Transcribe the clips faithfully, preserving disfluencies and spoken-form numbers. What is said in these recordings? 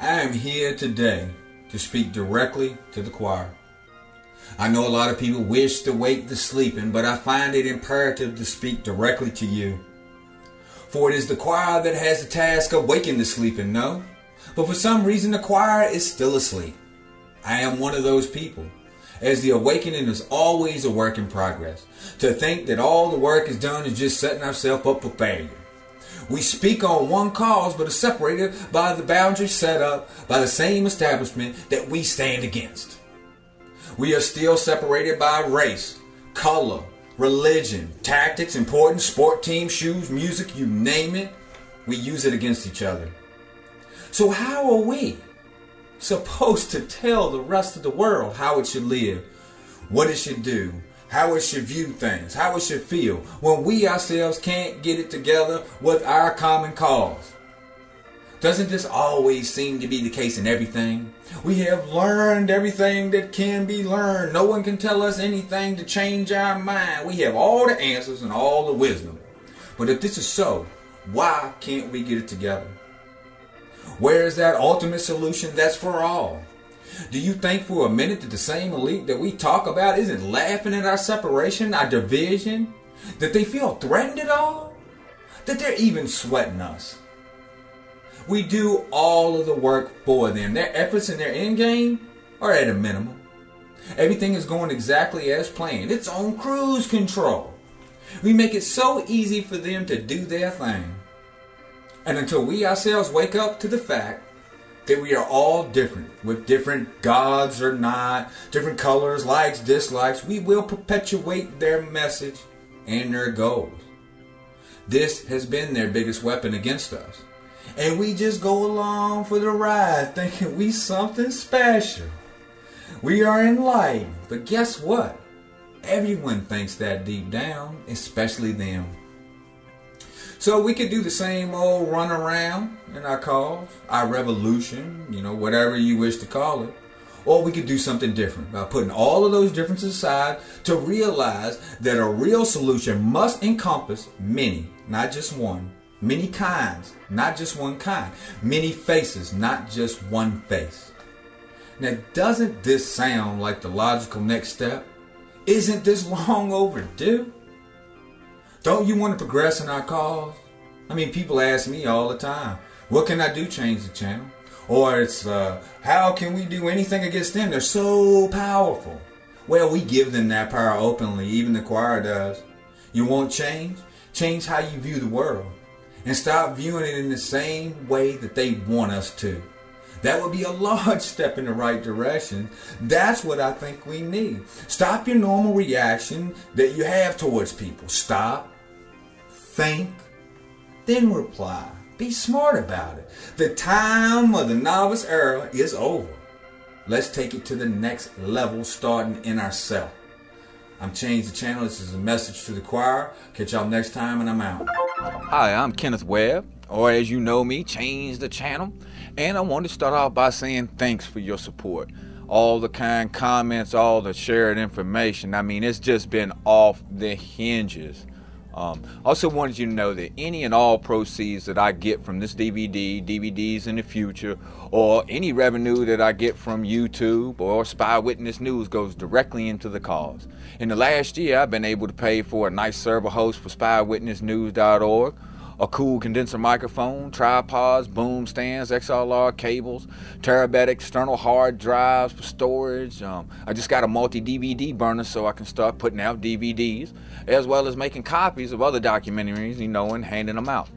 I am here today to speak directly to the choir. I know a lot of people wish to wake the sleeping, but I find it imperative to speak directly to you. For it is the choir that has the task of waking the sleeping, no? But for some reason the choir is still asleep. I am one of those people, as the awakening is always a work in progress. To think that all the work is done is just setting ourselves up for failure. We speak on one cause but are separated by the boundaries set up by the same establishment that we stand against. We are still separated by race, color, religion, tactics, importance, sport team, shoes, music, you name it. We use it against each other. So how are we supposed to tell the rest of the world how it should live, what it should do, how it should view things, how it should feel, when we ourselves can't get it together with our common cause? Doesn't this always seem to be the case in everything? We have learned everything that can be learned. No one can tell us anything to change our mind. We have all the answers and all the wisdom. But if this is so, why can't we get it together? Where is that ultimate solution that's for all? Do you think for a minute that the same elite that we talk about isn't laughing at our separation, our division? That they feel threatened at all? That they're even sweating us? We do all of the work for them. Their efforts and their end game are at a minimum. Everything is going exactly as planned. It's on cruise control. We make it so easy for them to do their thing. And until we ourselves wake up to the fact that we are all different, with different gods or not, different colors, likes, dislikes, we will perpetuate their message and their goals. This has been their biggest weapon against us. And we just go along for the ride thinking we something special. We are enlightened. But guess what? Everyone thinks that deep down, especially them. So we could do the same old run around in our cause, our revolution, you know, whatever you wish to call it. Or we could do something different by putting all of those differences aside to realize that a real solution must encompass many, not just one. Many kinds, not just one kind. Many faces, not just one face. Now, doesn't this sound like the logical next step? Isn't this long overdue? Don't you want to progress in our cause? I mean, people ask me all the time, what can I do, change the channel? Or it's, uh, how can we do anything against them? They're so powerful. Well, we give them that power openly, even the choir does. You want change? Change how you view the world. And stop viewing it in the same way that they want us to. That would be a large step in the right direction. That's what I think we need. Stop your normal reaction that you have towards people. Stop, think, then reply. Be smart about it. The time of the novice era is over. Let's take it to the next level, starting in ourselves. I'm Change the Channel. This is a message to the choir. Catch y'all next time, and I'm out. Hi, I'm Kenneth Webb, or as you know me, Change the Channel. And I want to start off by saying thanks for your support. All the kind comments, all the shared information. I mean, it's just been off the hinges. Um, also wanted you to know that any and all proceeds that I get from this D V D, D V Ds in the future, or any revenue that I get from YouTube or Spy Witness News goes directly into the cause. In the last year, I've been able to pay for a nice server host for spy witness news dot org, a cool condenser microphone, tripods, boom stands, X L R cables, terabyte external hard drives for storage. Um, I just got a multi-D V D burner so I can start putting out D V Ds, as well as making copies of other documentaries, you know, and handing them out.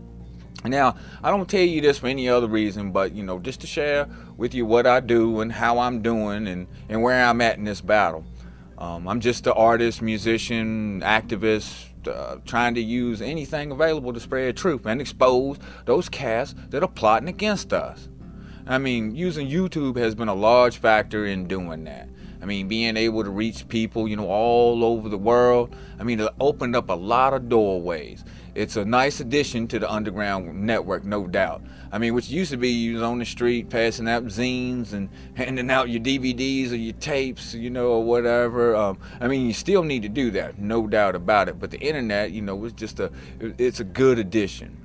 Now, I don't tell you this for any other reason, but, you know, just to share with you what I do and how I'm doing and, and where I'm at in this battle. Um, I'm just an artist, musician, activist, Uh, trying to use anything available to spread truth and expose those casts that are plotting against us. I mean, using YouTube has been a large factor in doing that. I mean, being able to reach people, you know, all over the world. I mean, it opened up a lot of doorways. It's a nice addition to the underground network, no doubt. I mean, which used to be you was on the street passing out zines and handing out your D V Ds or your tapes, you know, or whatever. Um, I mean, you still need to do that, no doubt about it. But the internet, you know, it's just a, it's a good addition.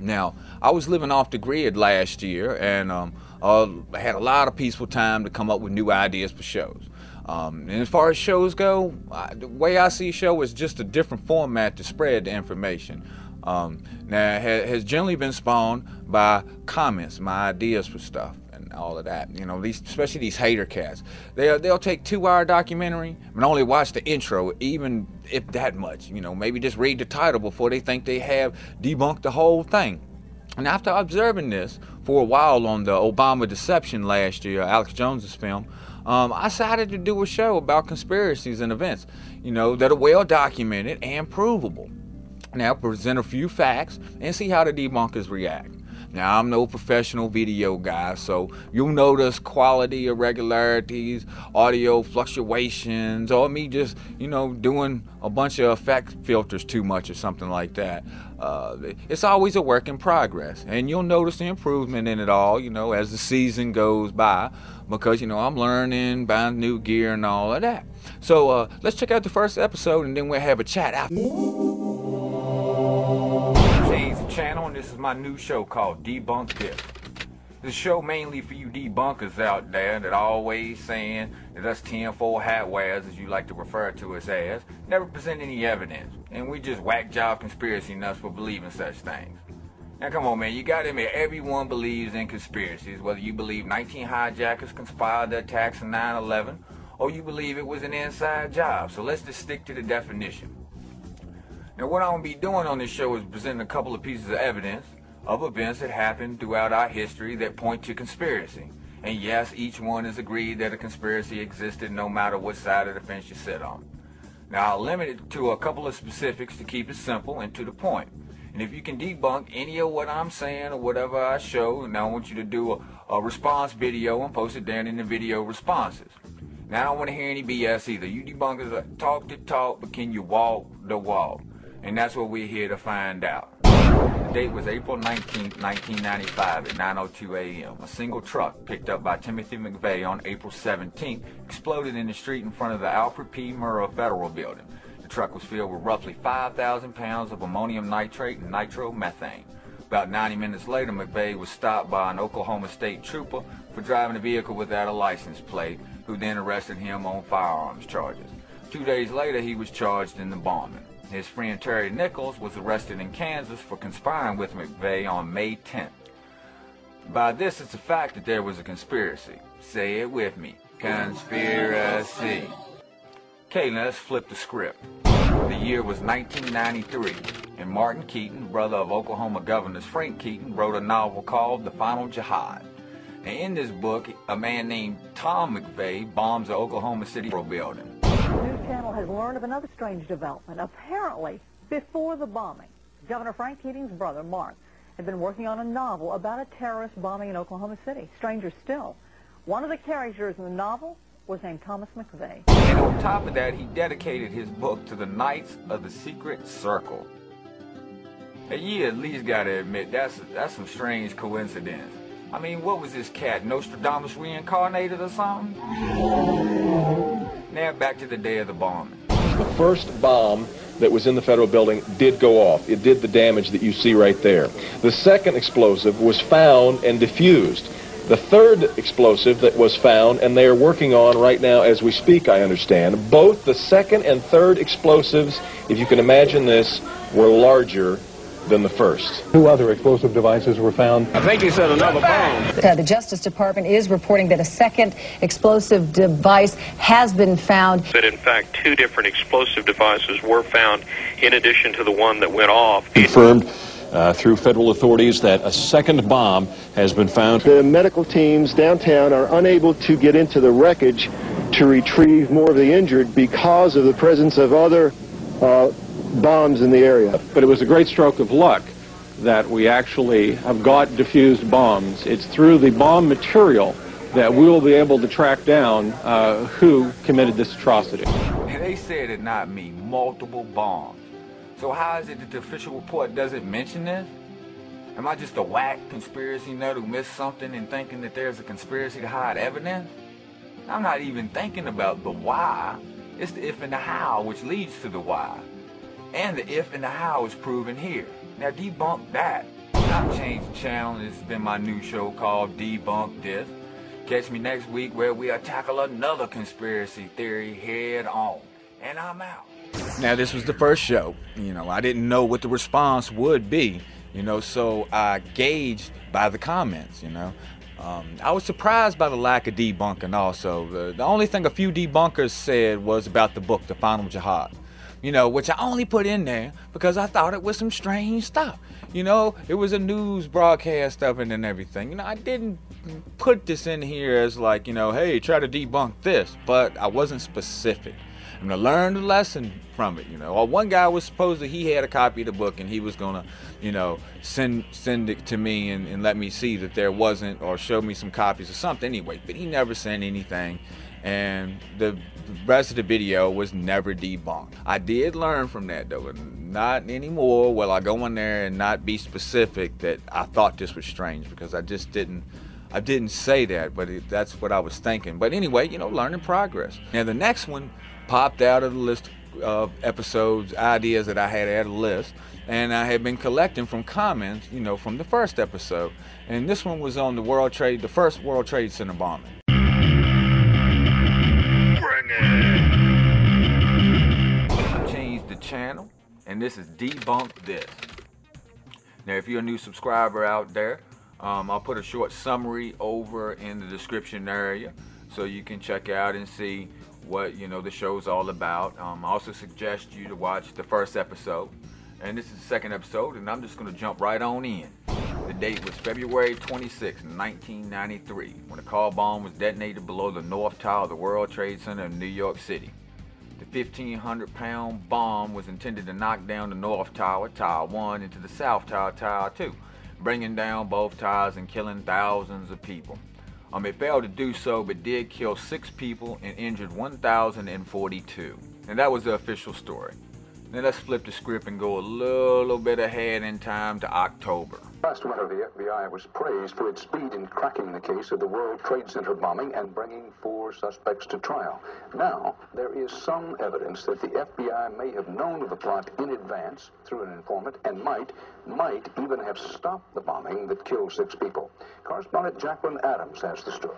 Now, I was living off the grid last year, and um, uh, had a lot of peaceful time to come up with new ideas for shows. Um, and as far as shows go, I, the way I see a show is just a different format to spread the information. Um, now, it ha has generally been spawned by comments, my ideas for stuff and all of that. You know, these, especially these hater cats. They'll, they'll take two hour documentary and only watch the intro, even if that much. You know, maybe just read the title before they think they have debunked the whole thing. And after observing this for a while on the Obama deception last year, Alex Jones' film, Um, I decided to do a show about conspiracies and events, you know, that are well documented and provable. Now present a few facts and see how the debunkers react. Now I'm no professional video guy, so you'll notice quality irregularities, audio fluctuations, or me just, you know, doing a bunch of effect filters too much or something like that. Uh, it's always a work in progress, and you'll notice the improvement in it all, you know, as the season goes by, because, you know, I'm learning, buying new gear and all of that. So uh, let's check out the first episode, and then we'll have a chat after. Channel, and this is my new show called Debunk This. This show mainly for you debunkers out there that always saying that us tinfoil hat wears, as you like to refer to us as, never present any evidence, and we just whack job conspiracy nuts for believing such things. Now come on, man, you got it, man. Everyone believes in conspiracies, whether you believe nineteen hijackers conspired the attacks on nine eleven, or you believe it was an inside job. So let's just stick to the definition. Now what I'm going to be doing on this show is presenting a couple of pieces of evidence of events that happened throughout our history that point to conspiracy. And yes, each one is agreed that a conspiracy existed no matter what side of the fence you sit on. Now I'll limit it to a couple of specifics to keep it simple and to the point. And if you can debunk any of what I'm saying or whatever I show, now I want you to do a, a response video and post it down in the video responses. Now I don't want to hear any B S either. You debunkers talk the talk, but can you walk the walk? And that's what we're here to find out. The date was April nineteenth, nineteen ninety-five at nine oh two a m A single truck picked up by Timothy McVeigh on April seventeenth exploded in the street in front of the Alfred P. Murrah Federal Building. The truck was filled with roughly five thousand pounds of ammonium nitrate and nitromethane. About ninety minutes later, McVeigh was stopped by an Oklahoma State trooper for driving a vehicle without a license plate, who then arrested him on firearms charges. Two days later, he was charged in embalming. His friend Terry Nichols was arrested in Kansas for conspiring with McVeigh on May tenth. By this, it's a fact that there was a conspiracy. Say it with me. Conspiracy. Okay, now let's flip the script. The year was nineteen ninety-three, and Martin Keaton, brother of Oklahoma Governor Frank Keaton, wrote a novel called The Final Jihad. And in this book, a man named Tom McVeigh bombs the Oklahoma City building. Channel has learned of another strange development. Apparently, before the bombing, Governor Frank Keating's brother, Mark, had been working on a novel about a terrorist bombing in Oklahoma City. Stranger still, one of the characters in the novel was named Thomas McVeigh. And on top of that, he dedicated his book to the Knights of the Secret Circle. And you at least got to admit, that's, that's some strange coincidence. I mean, what was this cat, Nostradamus reincarnated or something? Now back to the day of the bombing. The first bomb that was in the federal building did go off. It did the damage that you see right there. The second explosive was found and diffused. The third explosive that was found, and they are working on right now as we speak, I understand, both the second and third explosives, if you can imagine this, were larger than the first. Two other explosive devices were found. I think he said another bomb. Uh, the Justice Department is reporting that a second explosive device has been found. But in fact, two different explosive devices were found in addition to the one that went off. Confirmed uh, through federal authorities that a second bomb has been found. The medical teams downtown are unable to get into the wreckage to retrieve more of the injured because of the presence of other uh, bombs in the area. But it was a great stroke of luck that we actually have got diffused bombs. It's through the bomb material that we will be able to track down uh, who committed this atrocity. And they said it, not me, multiple bombs. So how is it that the official report doesn't mention this? Am I just a whack conspiracy nut who missed something and thinking that there's a conspiracy to hide evidence? I'm not even thinking about the why. It's the if and the how which leads to the why. And the if and the how is proven here. Now debunk that. I changed the channel. This has been my new show called Debunk This. Catch me next week where we tackle another conspiracy theory head on. And I'm out. Now, this was the first show. You know, I didn't know what the response would be. You know, so I gauged by the comments, you know. Um, I was surprised by the lack of debunking also. The, the only thing a few debunkers said was about the book, The Final Jihad. You know, which I only put in there because I thought it was some strange stuff. You know, it was a news broadcast of it and everything. You know, I didn't put this in here as like, you know, hey, try to debunk this. But I wasn't specific. I'm going to learn the lesson from it, you know. Or one guy was supposed to, he had a copy of the book and he was going to, you know, send send it to me and, and let me see that there wasn't, or show me some copies or something anyway. But he never sent anything. And the rest of the video was never debunked. I did learn from that though, not anymore. Well, I go in there and not be specific that I thought this was strange, because I just didn't, I didn't say that, but it, that's what I was thinking. But anyway, you know, learning progress. Now the next one popped out of the list of episodes, ideas that I had at a list, and I had been collecting from comments, you know, from the first episode. And this one was on the World Trade, the first World Trade Center bombing. Change the channel, and this is Debunk This. Now if you're a new subscriber out there, um, I'll put a short summary over in the description area so you can check out and see what, you know, the show's all about. um, I also suggest you to watch the first episode, and this is the second episode, and I'm just gonna jump right on in. The date was February twenty-sixth, nineteen ninety-three, when a car bomb was detonated below the north tower of the World Trade Center in New York City. The fifteen hundred pound bomb was intended to knock down the north tower, Tower one, into the south tower, Tower two, bringing down both towers and killing thousands of people. Um, it failed to do so, but did kill six people and injured one thousand forty-two. And that was the official story. Now let's flip the script and go a little bit ahead in time to October. Last winter, the F B I was praised for its speed in cracking the case of the World Trade Center bombing and bringing four suspects to trial. Now, there is some evidence that the F B I may have known of the plot in advance through an informant and might, might even have stopped the bombing that killed six people. Correspondent Jacqueline Adams has the story.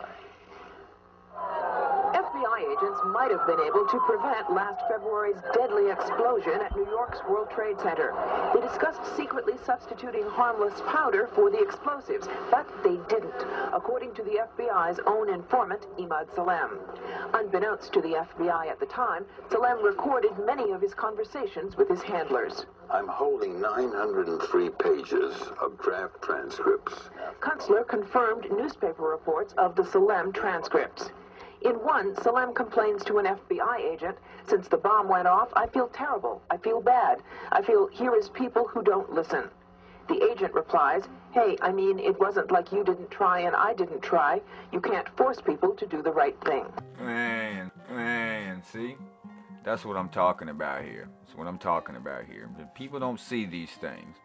F B I agents might have been able to prevent last February's deadly explosion at New York's World Trade Center. They discussed secretly substituting harmless powder for the explosives, but they didn't, according to the F B I's own informant, Emad Salem. Unbeknownst to the F B I at the time, Salem recorded many of his conversations with his handlers. I'm holding nine hundred three pages of draft transcripts. Kunstler confirmed newspaper reports of the Salem transcripts. In one, Salem complains to an F B I agent, since the bomb went off, I feel terrible. I feel bad. I feel here is people who don't listen. The agent replies, hey, I mean, it wasn't like you didn't try and I didn't try. You can't force people to do the right thing. Man, man, see? That's what I'm talking about here. That's what I'm talking about here. People don't see these things.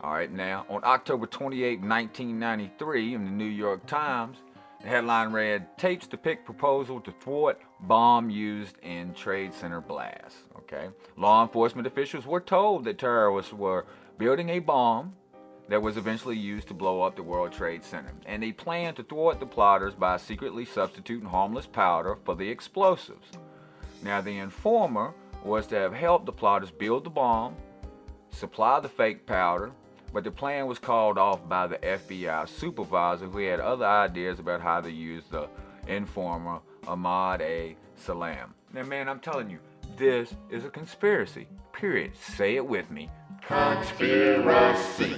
All right, now, on October twenty-eighth, nineteen ninety-three, in the New York Times, the headline read, Tapes Depict Proposal to Thwart Bomb Used in Trade Center Blast. Okay. Law enforcement officials were told that terrorists were building a bomb that was eventually used to blow up the World Trade Center, and they planned to thwart the plotters by secretly substituting harmless powder for the explosives. Now, the informer was to have helped the plotters build the bomb, supply the fake powder, but the plan was called off by the F B I supervisor, who had other ideas about how to use the informer, Ahmad A. Salam. Now, man, I'm telling you, this is a conspiracy, period. Say it with me. Conspiracy.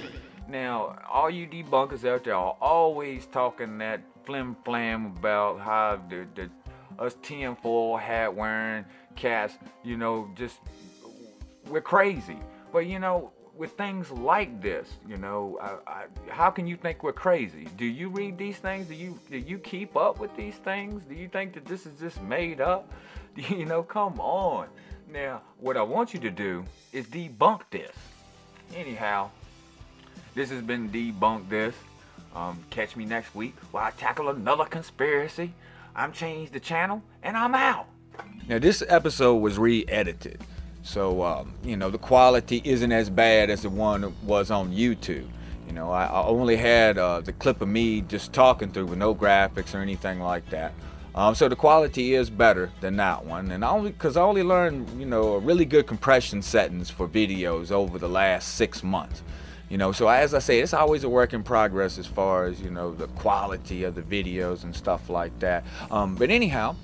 Now, all you debunkers out there are always talking that flim-flam about how the, the us tinfoil hat-wearing cats, you know, just, we're crazy. But, you know, with things like this, you know, I, I, how can you think we're crazy? Do you read these things? Do you do you keep up with these things? Do you think that this is just made up? You know, come on. Now, what I want you to do is debunk this. Anyhow, this has been Debunk This. Um, catch me next week while I tackle another conspiracy. I'm Change the Channel, and I'm out. Now, this episode was re-edited. So, um, you know, the quality isn't as bad as the one that was on YouTube. You know, I, I only had uh, the clip of me just talking through with no graphics or anything like that. Um, so the quality is better than that one, and I only because I only learned, you know, a really good compression settings for videos over the last six months. You know, so as I say, it's always a work in progress as far as, you know, the quality of the videos and stuff like that. Um, but anyhow,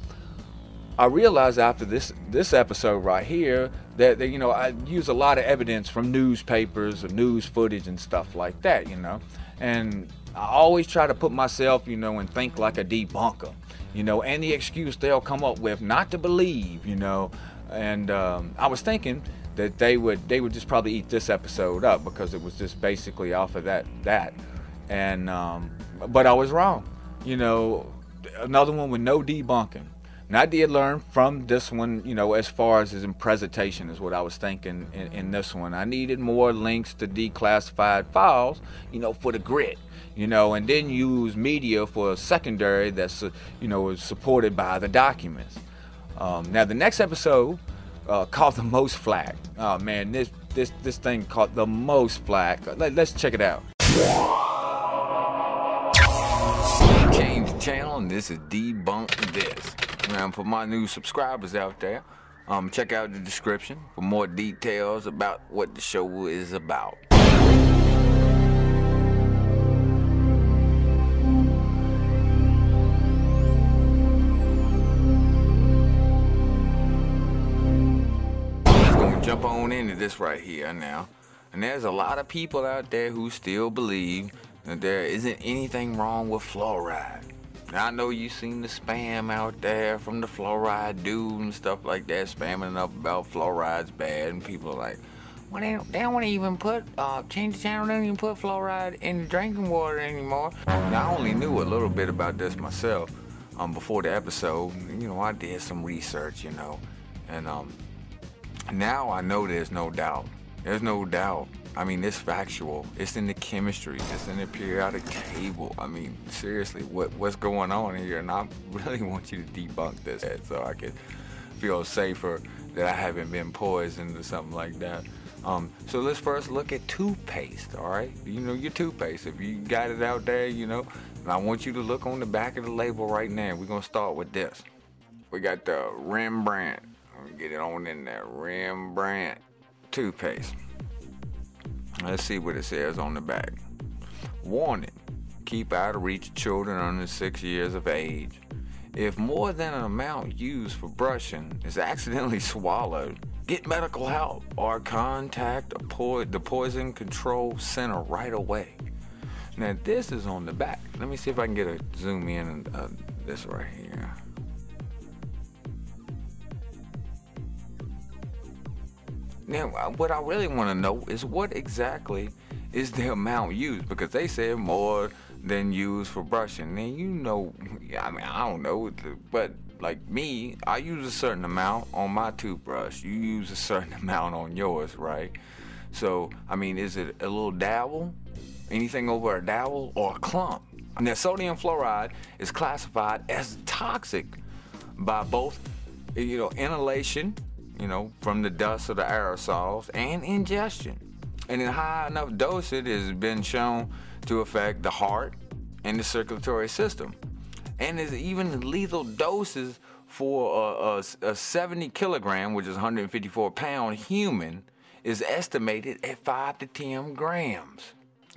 I realized after this this episode right here that, that you know, I use a lot of evidence from newspapers or news footage and stuff like that, you know, and I always try to put myself, you know, and think like a debunker, you know, and the excuse they'll come up with not to believe, you know, and um, I was thinking that they would they would just probably eat this episode up because it was just basically off of that that and um, but I was wrong. You know, another one with no debunking. And I did learn from this one, you know, as far as in presentation is what I was thinking in, in this one. I needed more links to declassified files, you know, for the grit, you know, and then use media for a secondary that's, you know, is supported by the documents. Um, now the next episode Uh, caught the most flack. Oh man, this this this thing caught the most flack. Let, let's check it out. Change the channel, and this is Debunk This. Now, for my new subscribers out there, um, check out the description for more details about what the show is about. Jump on into this right here now, and there's a lot of people out there who still believe that there isn't anything wrong with fluoride. Now I know you've seen the spam out there from the fluoride dude and stuff like that, spamming up about fluoride's bad, and people are like, well, they don't, they don't want to even put uh, Change the Channel, they don't even put fluoride in the drinking water anymore. Now I only knew a little bit about this myself um, before the episode. You know, I did some research, you know, and um. Now I know there's no doubt. There's no doubt. I mean, it's factual. It's in the chemistry. It's in the periodic table. I mean, seriously, what what's going on here? And I really want you to debunk this so I can feel safer that I haven't been poisoned or something like that. Um, so let's first look at toothpaste, all right? You know, your toothpaste, if you got it out there, you know, and I want you to look on the back of the label right now. We're going to start with this. We got the Rembrandt. Get it on in there, Rembrandt toothpaste. Let's see what it says on the back. Warning, keep out of reach of children under six years of age. If more than an amount used for brushing is accidentally swallowed, get medical help or contact a po the Poison Control Center right away. Now this is on the back. Let me see if I can get a zoom in uh, this right here. Now, what I really want to know is what exactly is the amount used, because they said more than used for brushing. And you know, I mean, I don't know, but like me, I use a certain amount on my toothbrush. You use a certain amount on yours, right? So, I mean, is it a little dabble? Anything over a dabble or a clump? Now, sodium fluoride is classified as toxic by both, you know, inhalation, you know, from the dust of the aerosols, and ingestion. And in high enough dosage, it has been shown to affect the heart and the circulatory system. And there's even lethal doses for a, a, a seventy kilogram, which is one hundred fifty-four pound human, is estimated at five to ten grams.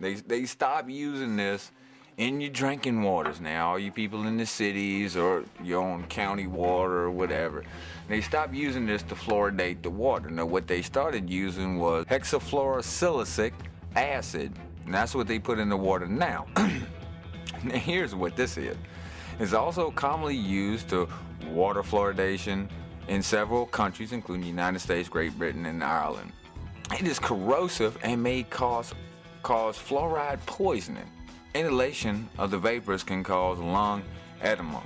They, they stop using this in your drinking waters now, all you people in the cities or your own county water or whatever. They stopped using this to fluoridate the water. Now what they started using was hexafluorosilicic acid, and that's what they put in the water now. Now here's what this is. It's also commonly used to water fluoridation in several countries, including the United States, Great Britain, and Ireland. It is corrosive and may cause, cause fluoride poisoning. Inhalation of the vapors can cause lung edema,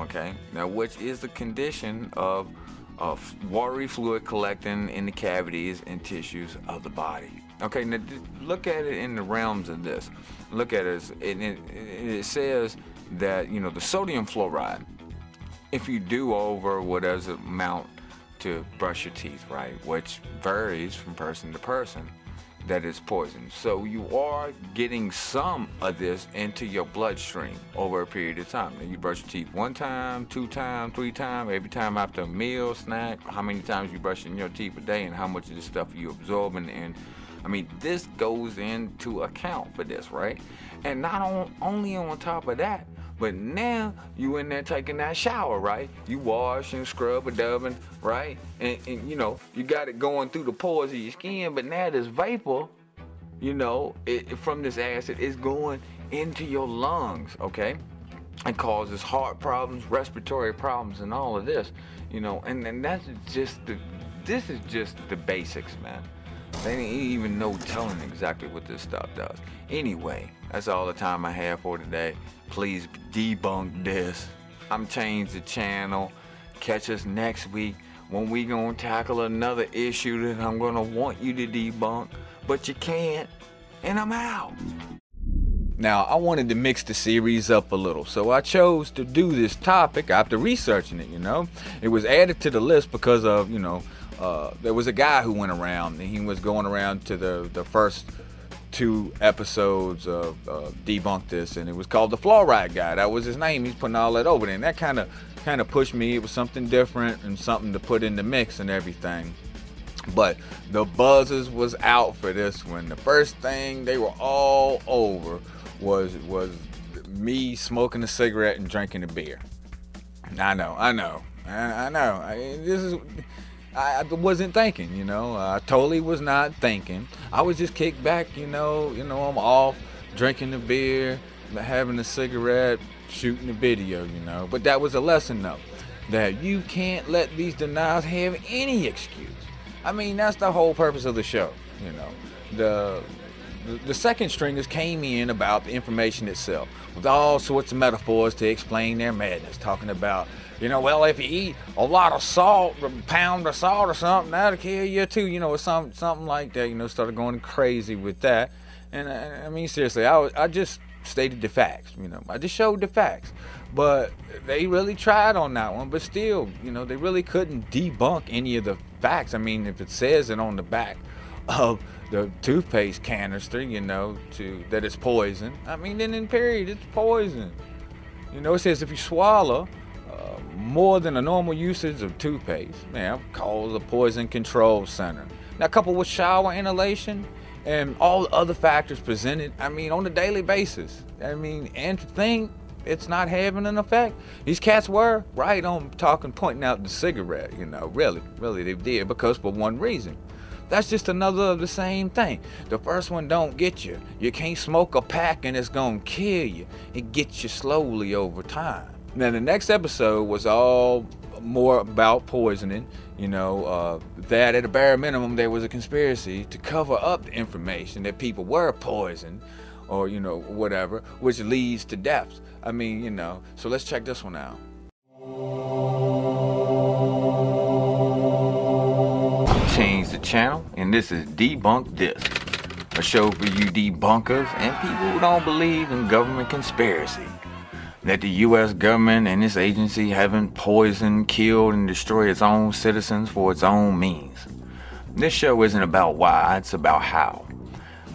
okay? Now, which is the condition of, of watery fluid collecting in the cavities and tissues of the body. Okay, now look at it in the realms of this. Look at it, it, it, it says that, you know, the sodium fluoride, if you do over whatever amount to brush your teeth, right, which varies from person to person, that is poison. So you are getting some of this into your bloodstream over a period of time. Then you brush your teeth one time, two times, three times, every time after a meal, snack, how many times you brushing your teeth a day and how much of this stuff you absorbing. And I mean, this goes into account for this, right? And not on, only on top of that, but now you in there taking that shower, right? You wash and scrub and dubbing, right? And, and you know, you got it going through the pores of your skin, but now this vapor, you know, it, from this acid is going into your lungs, okay? It causes heart problems, respiratory problems, and all of this, you know? And, and that's just the, this is just the basics, man. They didn't even know telling exactly what this stuff does. Anyway, that's all the time I have for today. Please debunk this. I'm Change the Channel. Catch us next week when we gonna tackle another issue that I'm gonna want you to debunk, but you can't, and I'm out. Now, I wanted to mix the series up a little, so I chose to do this topic after researching it, you know? It was added to the list because of, you know, Uh, there was a guy who went around, and he was going around to the, the first two episodes of uh, Debunk This, and it was called The Fluoride Guy. That was his name. He's putting all that over there, and that kind of kind of pushed me. It was something different and something to put in the mix and everything. But the buzzers was out for this one. The first thing they were all over was, was me smoking a cigarette and drinking a beer. I know, I know, I, I know. I, this is... I wasn't thinking, you know, I totally was not thinking. I was just kicked back, you know, you know, I'm off drinking the beer, having a cigarette, shooting the video, you know. But that was a lesson, though, that you can't let these denials have any excuse. I mean, that's the whole purpose of the show, you know. The, the, the second stringers came in about the information itself with all sorts of metaphors to explain their madness, talking about, you know, well, if you eat a lot of salt, a pound of salt or something, that'll kill you too. You know, or some, something like that, you know, started going crazy with that. And I, I mean, seriously, I, was, I just stated the facts, you know. I just showed the facts. But they really tried on that one. But still, you know, they really couldn't debunk any of the facts. I mean, if it says it on the back of the toothpaste canister, you know, to that it's poison. I mean, then in period, it's poison. You know, it says if you swallow more than a normal usage of toothpaste, now called the Poison Control Center. Now, coupled with shower inhalation and all the other factors presented, I mean, on a daily basis. I mean, and to think it's not having an effect. These cats were right on talking, pointing out the cigarette, you know, really, really they did, because for one reason. That's just another of the same thing. The first one don't get you. You can't smoke a pack and it's gonna kill you. It gets you slowly over time. Now, the next episode was all more about poisoning, you know, uh, that at a bare minimum there was a conspiracy to cover up the information that people were poisoned or, you know, whatever, which leads to deaths. I mean, you know, so let's check this one out. Change the channel, and this is Debunk This, a show for you debunkers and people who don't believe in government conspiracy. That the U S government and its agency haven't poisoned, killed, and destroyed its own citizens for its own means. This show isn't about why, it's about how.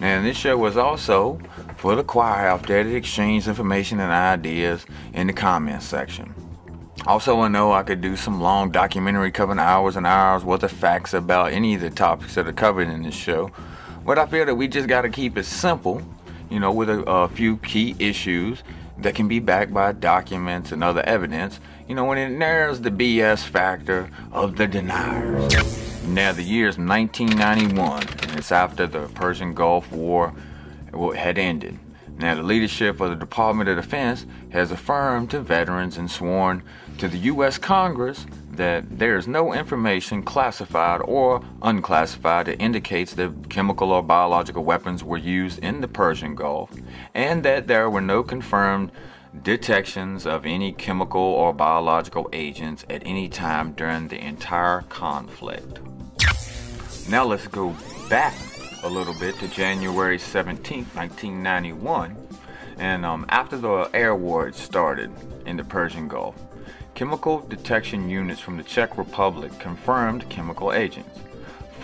Now, this show was also for the choir out there that exchanged information and ideas in the comments section. Also, I know I could do some long documentary covering hours and hours worth of facts about any of the topics that are covered in this show, but I feel that we just got to keep it simple, you know, with a, a few key issues that can be backed by documents and other evidence, you know, when it narrows the B S factor of the deniers. Now, the year is nineteen ninety-one, and it's after the Persian Gulf War had ended. Now, the leadership of the Department of Defense has affirmed to veterans and sworn to the U S Congress that there is no information, classified or unclassified, that indicates that chemical or biological weapons were used in the Persian Gulf, and that there were no confirmed detections of any chemical or biological agents at any time during the entire conflict. Now let's go back a little bit to January seventeenth, nineteen ninety-one, and um, after the air war started in the Persian Gulf, chemical detection units from the Czech Republic confirmed chemical agents.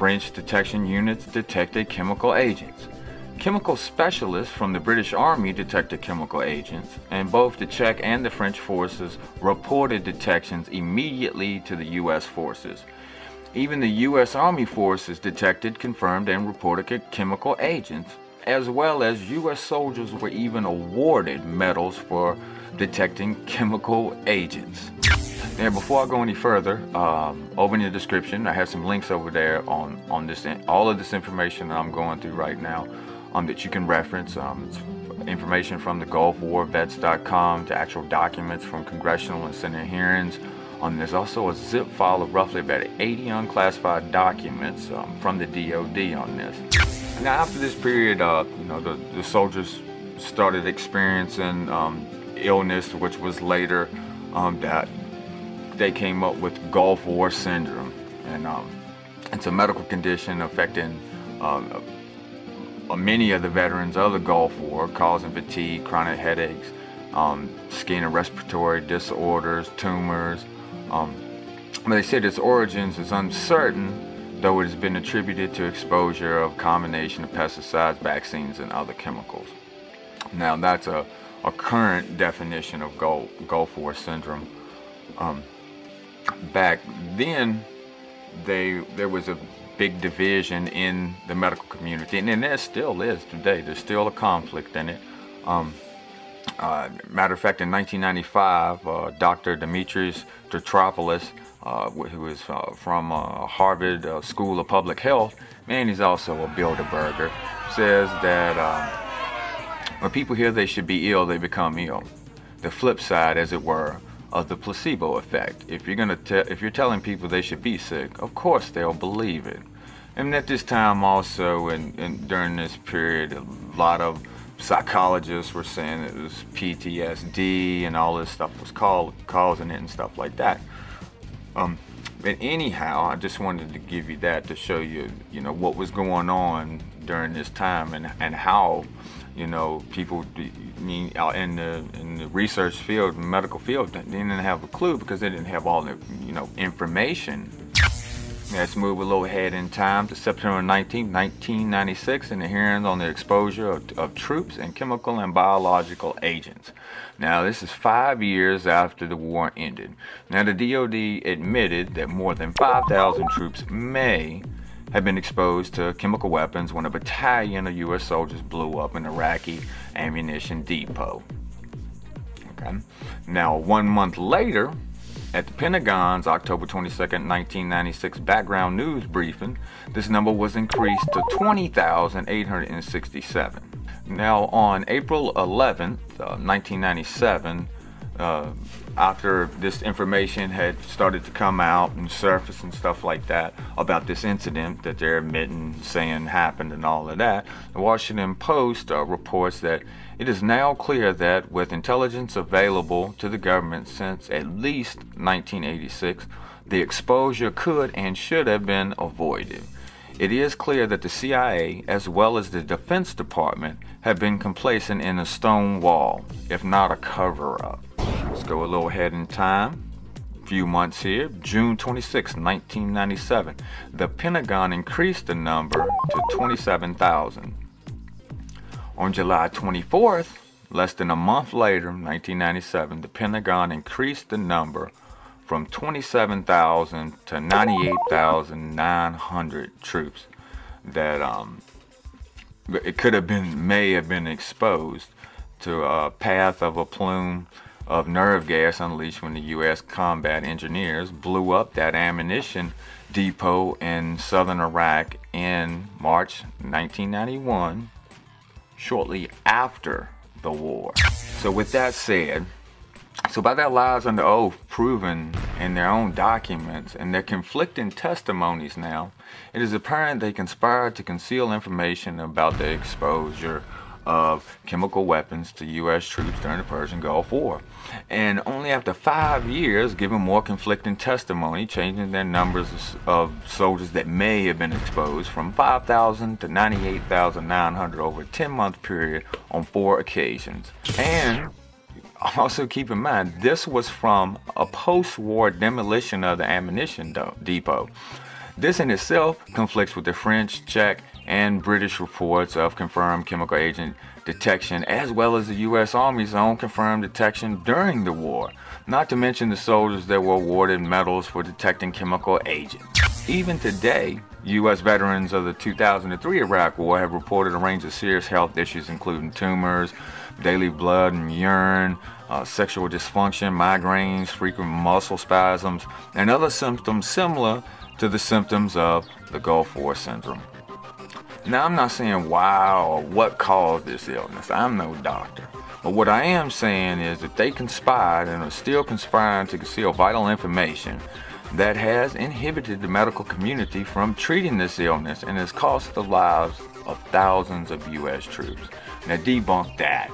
branch detection units detected chemical agents. Chemical specialists from the British Army detected chemical agents, and both the Czech and the French forces reported detections immediately to the U S forces. Even the U S Army forces detected, confirmed, and reported chemical agents, as well as U S soldiers were even awarded medals for detecting chemical agents. Now, before I go any further, um, over in the description, I have some links over there on, on this, all of this information that I'm going through right now um, that you can reference. Um, it's information from the Gulf War Vets dot com to actual documents from congressional and Senate hearings. Um, there's also a zip file of roughly about eighty unclassified documents um, from the D O D on this. Now, after this period, uh, you know, the, the soldiers started experiencing um, illness, which was later um, that they came up with Gulf War Syndrome. And um, it's a medical condition affecting um, uh, many of the veterans of the Gulf War, causing fatigue, chronic headaches, um, skin and respiratory disorders, tumors. Um, but they said its origins is uncertain, though it has been attributed to exposure of a combination of pesticides, vaccines, and other chemicals. Now, that's a, a current definition of Gulf, Gulf War Syndrome. Um, back then, they there was a big division in the medical community, and, and there still is today. There's still a conflict in it. Um, Uh, matter of fact, in nineteen ninety-five, uh, Doctor Demetrius Dertropoulos, uh, who is uh, from uh, Harvard uh, School of Public Health, man, he's also a Bilderberger, says that um, when people hear they should be ill, they become ill. The flip side, as it were, of the placebo effect. If you're gonna te- if you're telling people they should be sick, of course they'll believe it. And at this time, also, and, and during this period, a lot of psychologists were saying it was P T S D and all this stuff was called, causing it and stuff like that. Um, but anyhow, I just wanted to give you that to show you, you know, what was going on during this time and, and how, you know, people in the, in the research field, medical field, they didn't have a clue because they didn't have all the, you know, information. Let's move a little ahead in time to September nineteenth, nineteen ninety-six, in the hearings on the exposure of, of troops and chemical and biological agents. Now, this is five years after the war ended. Now, the D O D admitted that more than five thousand troops may have been exposed to chemical weapons when a battalion of U S soldiers blew up an Iraqi ammunition depot. Okay. Now, one month later, at the Pentagon's October twenty-second, nineteen ninety-six background news briefing, this number was increased to twenty thousand eight hundred sixty-seven. Now, on April eleventh, uh, nineteen ninety-seven, uh, after this information had started to come out and surface and stuff like that about this incident that they're admitting, saying happened and all of that, the Washington Post uh, reports that it is now clear that with intelligence available to the government since at least nineteen eighty-six, the exposure could and should have been avoided. It is clear that the C I A, as well as the Defense Department, have been complacent in a stone wall, if not a cover-up. Let's go a little ahead in time, a few months here. June twenty-sixth, nineteen ninety-seven, the Pentagon increased the number to twenty-seven thousand. On July twenty-fourth, less than a month later, nineteen ninety-seven, the Pentagon increased the number from twenty-seven thousand to ninety-eight thousand nine hundred troops that um, it could have been, may have been exposed to a path of a plume of nerve gas unleashed when the U S combat engineers blew up that ammunition depot in southern Iraq in March nineteen ninety-one, shortly after the war. So with that said, so by their lies under oath proven in their own documents and their conflicting testimonies now, it is apparent they conspired to conceal information about the exposure of chemical weapons to U S troops during the Persian Gulf War. And only after five years, given more conflicting testimony, changing their numbers of soldiers that may have been exposed from five thousand to ninety-eight thousand nine hundred over a ten-month period on four occasions. And also keep in mind, this was from a post-war demolition of the ammunition depot. This in itself conflicts with the French, Czech, and British reports of confirmed chemical agent detection, as well as the U S Army's own confirmed detection during the war, not to mention the soldiers that were awarded medals for detecting chemical agents. Even today, U S veterans of the two thousand three Iraq War have reported a range of serious health issues, including tumors, daily blood and urine, uh, sexual dysfunction, migraines, frequent muscle spasms, and other symptoms similar to the symptoms of the Gulf War syndrome. Now, I'm not saying why or what caused this illness. I'm no doctor. But what I am saying is that they conspired and are still conspiring to conceal vital information that has inhibited the medical community from treating this illness and has cost the lives of thousands of U S troops. Now, debunk that.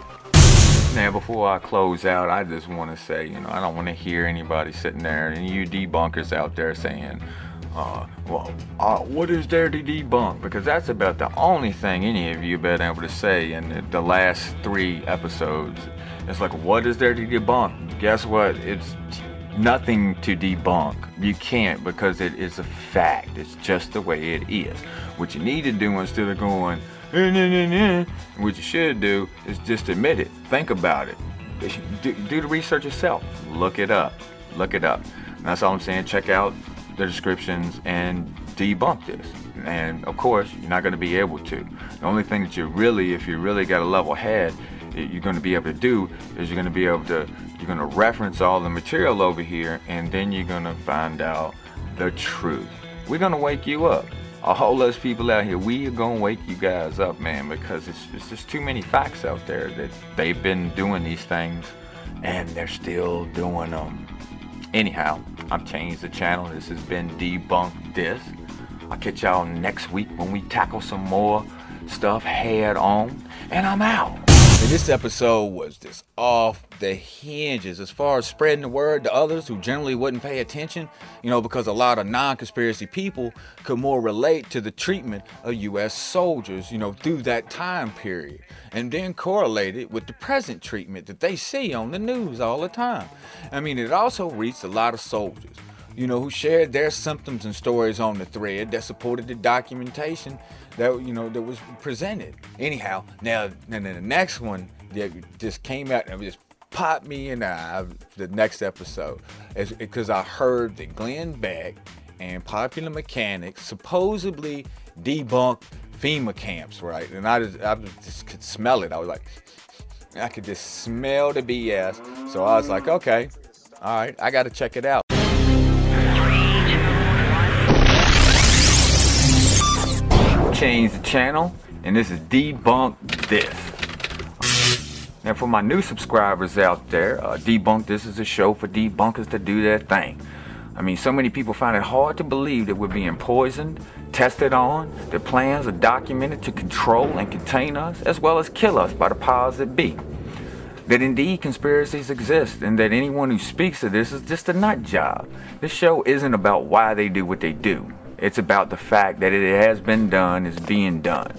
Now, before I close out, I just want to say, you know, I don't want to hear anybody sitting there, and you debunkers out there saying, Uh, well, uh, what is there to debunk? Because that's about the only thing any of you have been able to say in the, the last three episodes. It's like, what is there to debunk? Guess what? It's nothing to debunk. You can't, because it is a fact. It's just the way it is. What you need to do instead of going, eh, nah, nah, nah, what you should do is just admit it. Think about it. Do, do the research yourself. Look it up. Look it up. And that's all I'm saying. Check out the descriptions and debunk this. And of course, you're not going to be able to. The only thing that you really, if you really got a level head, you're going to be able to do is you're going to be able to, you're going to reference all the material over here, and then you're going to find out the truth. We're going to wake you up. A whole us people out here, we are going to wake you guys up, man, because it's, it's just too many facts out there that they've been doing these things and they're still doing them. Anyhow, I've changed the channel. This has been Debunk This. I'll catch y'all next week when we tackle some more stuff head on. And I'm out. And this episode was just off the hinges as far as spreading the word to others who generally wouldn't pay attention, you know, because a lot of non-conspiracy people could more relate to the treatment of U S soldiers, you know, through that time period, and then correlate it with the present treatment that they see on the news all the time. I mean, it also reached a lot of soldiers, you know, who shared their symptoms and stories on the thread that supported the documentation that, you know, that was presented. Anyhow, now, and then the next one that just came out and just popped me in the eye, the next episode, is because I heard that Glenn Beck and Popular Mechanics supposedly debunked FEMA camps, right? And I just, I just could smell it. I was like, I could just smell the B S. So I was like, okay, all right, I got to check it out. Change the channel, and this is Debunk This. Now, for my new subscribers out there, uh, Debunk This is a show for debunkers to do their thing. I mean, so many people find it hard to believe that we're being poisoned, tested on, that plans are documented to control and contain us, as well as kill us by the powers that be. That indeed conspiracies exist, and that anyone who speaks to this is just a nut job. This show isn't about why they do what they do. It's about the fact that it has been done, is being done.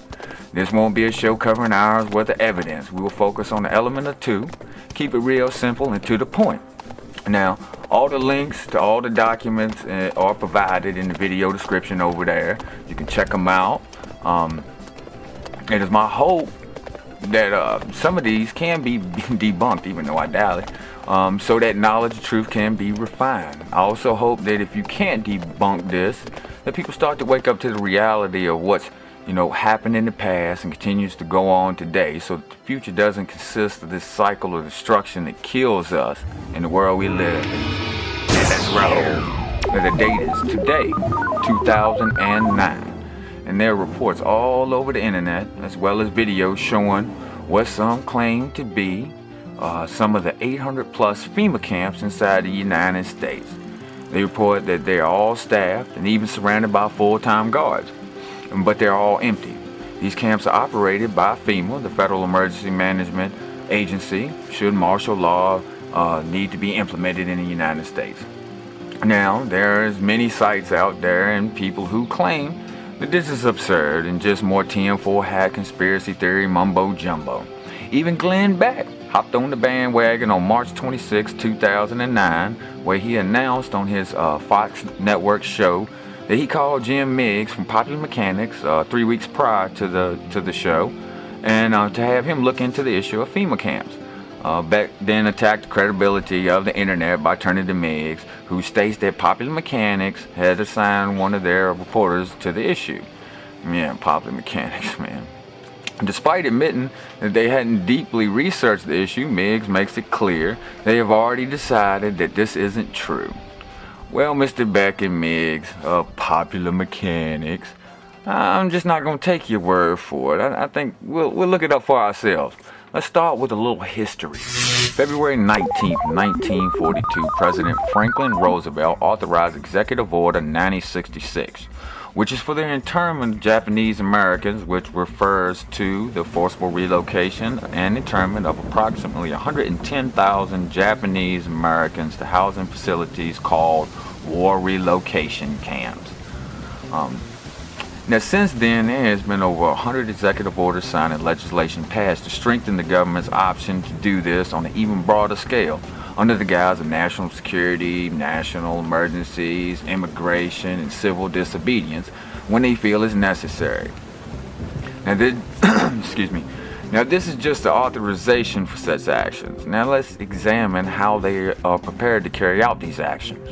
This won't be a show covering hours worth of evidence. We will focus on an element or two, keep it real simple and to the point. Now, all the links to all the documents uh, are provided in the video description over there. You can check them out. Um, it is my hope that uh, some of these can be debunked, even though I doubt it. Um, so that knowledge of truth can be refined. I also hope that if you can't debunk this, that people start to wake up to the reality of what's, you know, happened in the past and continues to go on today, so that the future doesn't consist of this cycle of destruction that kills us in the world we live in. And that's right. The date is today, two thousand nine. And there are reports all over the internet, as well as videos showing what some claim to be Uh, some of the eight hundred plus FEMA camps inside the United States. They report that they are all staffed and even surrounded by full-time guards, but they're all empty. These camps are operated by FEMA, the Federal Emergency Management Agency, should martial law uh, need to be implemented in the United States. Now, there's many sites out there and people who claim that this is absurd and just more tinfoil hat conspiracy theory mumbo jumbo. Even Glenn Beck hopped on the bandwagon on March twenty-sixth, two thousand nine, where he announced on his uh, Fox Network show that he called Jim Meigs from Popular Mechanics uh, three weeks prior to the to the show, and uh, to have him look into the issue of FEMA camps. Uh, Beck then attacked the credibility of the internet by turning to Meigs, who states that Popular Mechanics had assigned one of their reporters to the issue. Yeah, Popular Mechanics, man. Despite admitting that they hadn't deeply researched the issue, Meigs makes it clear they have already decided that this isn't true. Well, Mister Beck and Meigs of Popular Mechanics, I'm just not going to take your word for it. I, I think we'll, we'll look it up for ourselves. Let's start with a little history. February nineteenth, nineteen forty-two, President Franklin Roosevelt authorized Executive Order ninety sixty-six, which is for the internment of Japanese Americans, which refers to the forcible relocation and internment of approximately one hundred ten thousand Japanese Americans to housing facilities called war relocation camps. Um, Now, since then, there has been over one hundred executive orders signed and legislation passed to strengthen the government's option to do this on an even broader scale, under the guise of national security, national emergencies, immigration, and civil disobedience when they feel is necessary. Now, this, excuse me. Now, this is just the authorization for such actions. Now, let's examine how they are prepared to carry out these actions.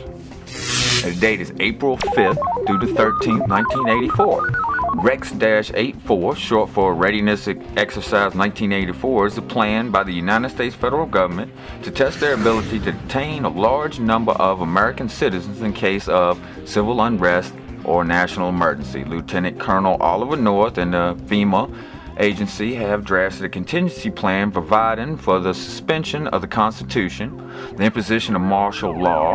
The date is April fifth through the thirteenth, nineteen eighty-four. Rex eighty-four, short for Readiness Exercise nineteen eighty-four, is a plan by the United States federal government to test their ability to detain a large number of American citizens in case of civil unrest or national emergency. Lieutenant Colonel Oliver North and the FEMA agency have drafted a contingency plan providing for the suspension of the Constitution, the imposition of martial law,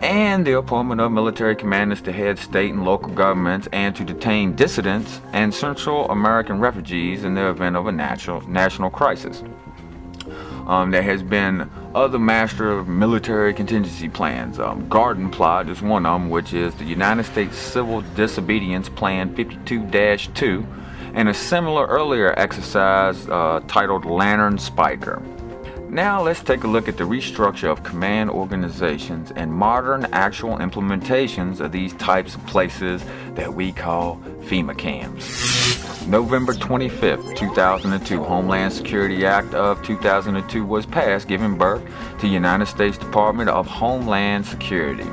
and the appointment of military commanders to head state and local governments and to detain dissidents and Central American refugees in the event of a natural, national crisis. Um, there has been other master military contingency plans. Um, Garden Plot is one of them, which is the United States Civil Disobedience Plan fifty-two dash two, and a similar earlier exercise uh, titled Lantern Spiker. Now let's take a look at the restructure of command organizations and modern actual implementations of these types of places that we call FEMA camps. November twenty-fifth, two thousand two, Homeland Security Act of two thousand two was passed, giving birth to the United States Department of Homeland Security.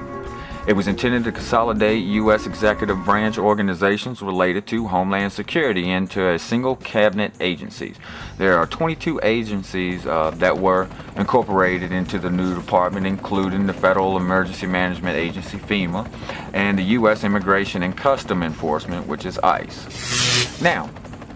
It was intended to consolidate U S executive branch organizations related to Homeland Security into a single cabinet agency. There are twenty-two agencies uh, that were incorporated into the new department, including the Federal Emergency Management Agency, FEMA, and the U S Immigration and Custom Enforcement, which is ICE. Now,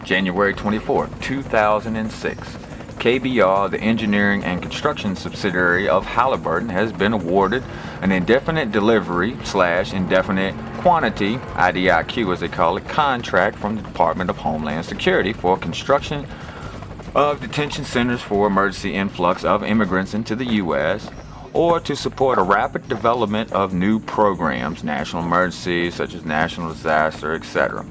January twenty-fourth, two thousand six. K B R, the engineering and construction subsidiary of Halliburton, has been awarded an indefinite delivery slash indefinite quantity, I D I Q as they call it, contract from the Department of Homeland Security for construction of detention centers for emergency influx of immigrants into the U S or to support a rapid development of new programs, national emergencies such as national disaster, et cetera.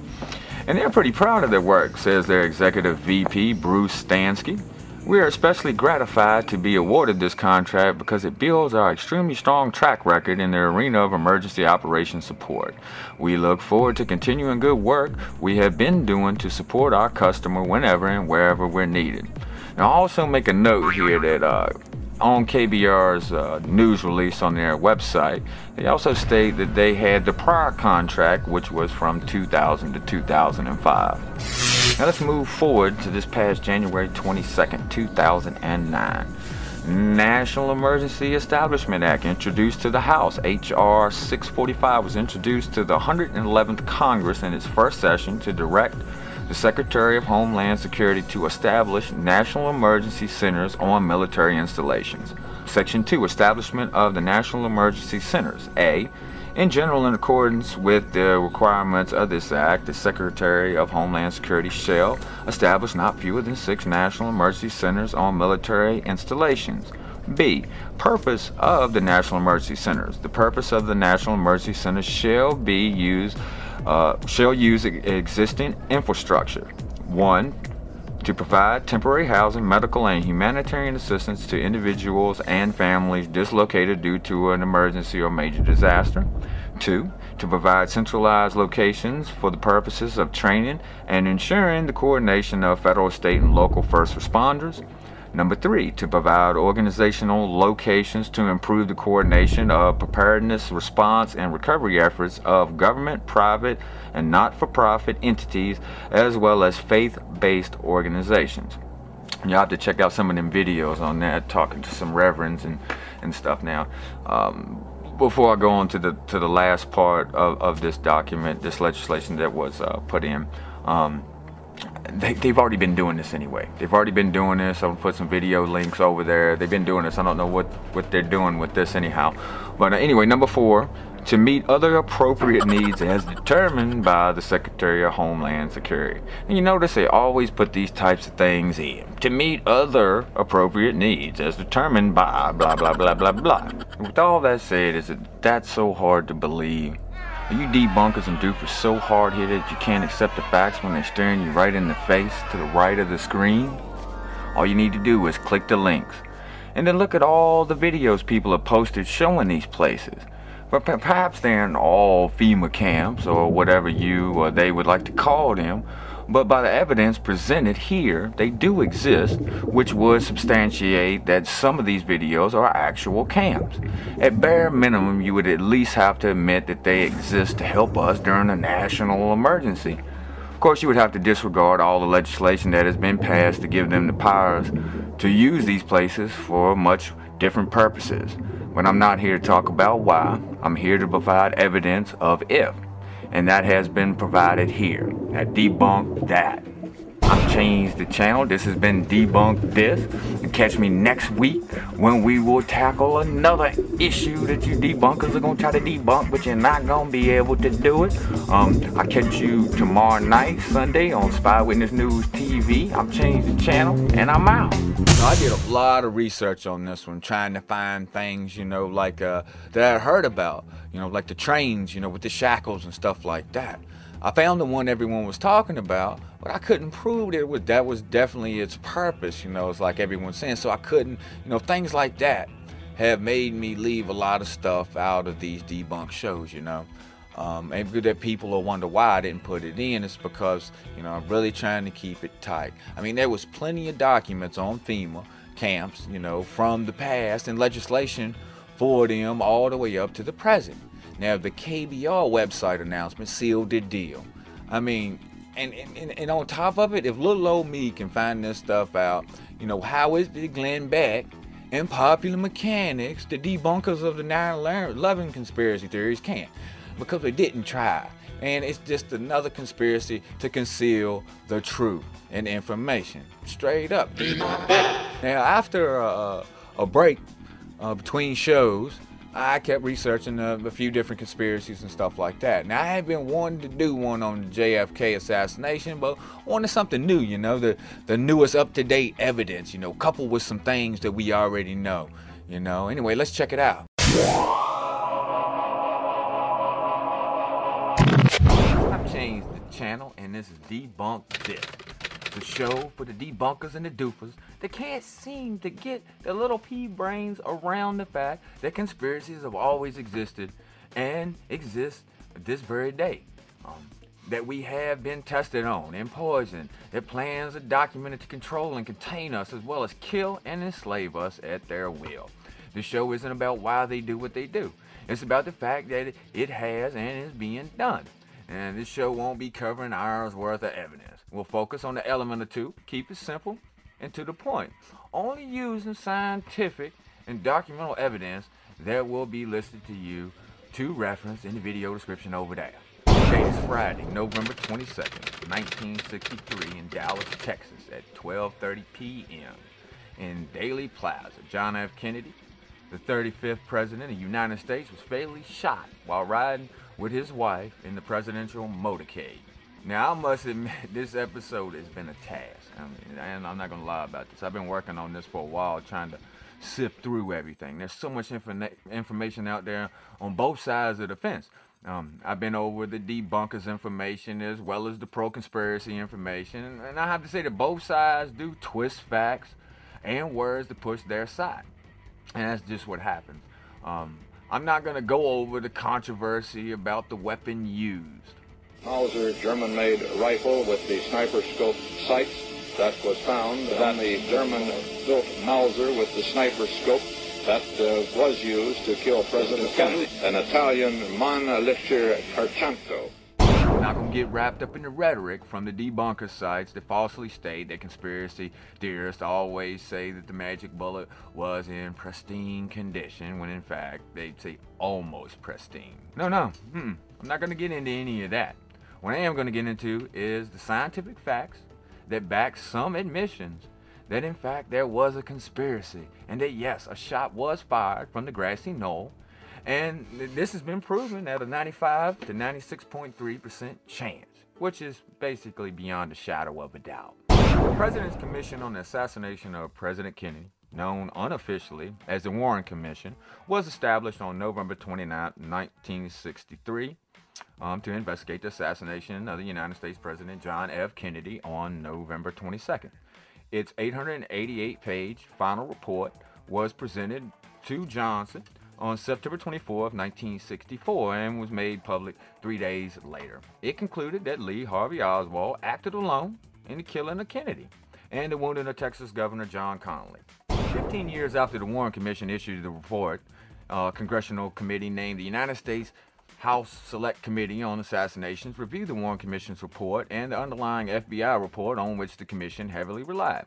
And they're pretty proud of their work, says their executive V P, Bruce Stansky. We are especially gratified to be awarded this contract because it builds our extremely strong track record in the arena of emergency operations support. We look forward to continuing good work we have been doing to support our customer whenever and wherever we're needed. Now, I'll also make a note here that uh, on K B R's uh, news release on their website, they also state that they had the prior contract, which was from two thousand to two thousand five. Now let's move forward to this past January twenty-second, two thousand nine. National Emergency Establishment Act introduced to the House. H R six forty-five was introduced to the one hundred eleventh Congress in its first session to direct the Secretary of Homeland Security to establish national emergency centers on military installations. Section two, Establishment of the National Emergency Centers. A. In general, in accordance with the requirements of this act, the Secretary of Homeland Security shall establish not fewer than six national emergency centers on military installations. B. Purpose of the National Emergency Centers. The purpose of the National Emergency Centers shall be used, uh, shall use existing infrastructure. One. to provide temporary housing, medical, and humanitarian assistance to individuals and families dislocated due to an emergency or major disaster. Two, to provide centralized locations for the purposes of training and ensuring the coordination of federal, state, and local first responders. Number three, to provide organizational locations to improve the coordination of preparedness, response, and recovery efforts of government, private, and not-for-profit entities, as well as faith-based organizations. You'll have to check out some of them videos on that, talking to some reverends and, and stuff now. Um, before I go on to the, to the last part of, of this document, this legislation that was uh, put in, um, They, they've already been doing this anyway. They've already been doing this. I'll put some video links over there. They've been doing this. I don't know what, what they're doing with this anyhow. But uh, anyway, number four, to meet other appropriate needs as determined by the Secretary of Homeland Security. And you notice they always put these types of things in. To meet other appropriate needs as determined by blah, blah, blah, blah, blah. With all that said, is that that's so hard to believe. You debunkers and dupers so hard-headed that you can't accept the facts when they're staring you right in the face to the right of the screen? All you need to do is click the links. And then look at all the videos people have posted showing these places. But perhaps they're in all FEMA camps or whatever you or they would like to call them. But by the evidence presented here, they do exist, which would substantiate that some of these videos are actual camps. At bare minimum, you would at least have to admit that they exist to help us during a national emergency. Of course, you would have to disregard all the legislation that has been passed to give them the powers to use these places for much different purposes. But I'm not here to talk about why. I'm here to provide evidence of if. And that has been provided here. Now debunk that. I've changed the channel. This has been Debunk This. And catch me next week when we will tackle another issue that you debunkers are going to try to debunk, but you're not going to be able to do it. Um, I'll catch you tomorrow night, Sunday, on Spy Witness News T V. I've changed the channel, and I'm out. So I did a lot of research on this one, trying to find things, you know, like uh, that I heard about, you know, like the trains, you know, with the shackles and stuff like that. I found the one everyone was talking about, but I couldn't prove that it was, that was definitely its purpose, you know, it's like everyone's saying, so I couldn't, you know, things like that have made me leave a lot of stuff out of these debunk shows, you know. Um, and that people will wonder why I didn't put it in, it's because, you know, I'm really trying to keep it tight. I mean, there was plenty of documents on FEMA camps, you know, from the past and legislation for them all the way up to the present. Now, the K B R website announcement sealed the deal. I mean, and, and, and on top of it, if little old me can find this stuff out, you know, how is the Glenn Beck and Popular Mechanics, the debunkers of the nine eleven conspiracy theories, can't? Because they didn't try. And it's just another conspiracy to conceal the truth and information. Straight up. Debunk that. Now, after a, a break uh, between shows, I kept researching a, a few different conspiracies and stuff like that. Now, I had been wanting to do one on the J F K assassination, but wanted something new, you know, the, the newest up-to-date evidence, you know, coupled with some things that we already know, you know. Anyway, let's check it out. I've changed the channel, and this is Debunk This, the show for the debunkers and the dupers that can't seem to get their little pea brains around the fact that conspiracies have always existed and exist this very day. Um, that we have been tested on and poisoned, that plans are documented to control and contain us as well as kill and enslave us at their will. The show isn't about why they do what they do. It's about the fact that it has and is being done. And this show won't be covering hours worth of evidence. We'll focus on the element or two, keep it simple and to the point. Only using scientific and documental evidence that will be listed to you to reference in the video description over there. Today is Friday, November twenty-second, nineteen sixty-three in Dallas, Texas at twelve thirty p m in Daley Plaza. John F. Kennedy, the thirty-fifth President of the United States, was fatally shot while riding with his wife in the presidential motorcade. Now, I must admit, this episode has been a task. I mean, and I'm not gonna lie about this. I've been working on this for a while, trying to sift through everything. There's so much inf information out there on both sides of the fence. Um, I've been over the debunkers information as well as the pro-conspiracy information, and I have to say that both sides do twist facts and words to push their side, and that's just what happens. Um, I'm not going to go over the controversy about the weapon used. Mauser German-made rifle with the sniper scope sights that was found on the German-built Mauser with the sniper scope that uh, was used to kill President Kennedy, an Italian Mann Lichter Carcento. I'm not going to get wrapped up in the rhetoric from the debunker sites that falsely state that conspiracy theorists always say that the magic bullet was in pristine condition, when in fact they'd say almost pristine. No, no, hmm, I'm not going to get into any of that. What I am going to get into is the scientific facts that back some admissions that in fact there was a conspiracy, and that yes, a shot was fired from the grassy knoll. And this has been proven at a ninety-five to ninety-six point three percent chance, which is basically beyond a shadow of a doubt. The President's Commission on the Assassination of President Kennedy, known unofficially as the Warren Commission, was established on November twenty-ninth, nineteen sixty-three, um, to investigate the assassination of the United States President John F. Kennedy on November twenty-second. Its eight hundred eighty-eight page final report was presented to Johnson on September twenty-fourth, nineteen sixty-four, and was made public three days later. It concluded that Lee Harvey Oswald acted alone in the killing of Kennedy and the wounding of Texas Governor John Connally. Fifteen years after the Warren Commission issued the report, a congressional committee named the United States House Select Committee on Assassinations reviewed the Warren Commission's report and the underlying F B I report on which the commission heavily relied.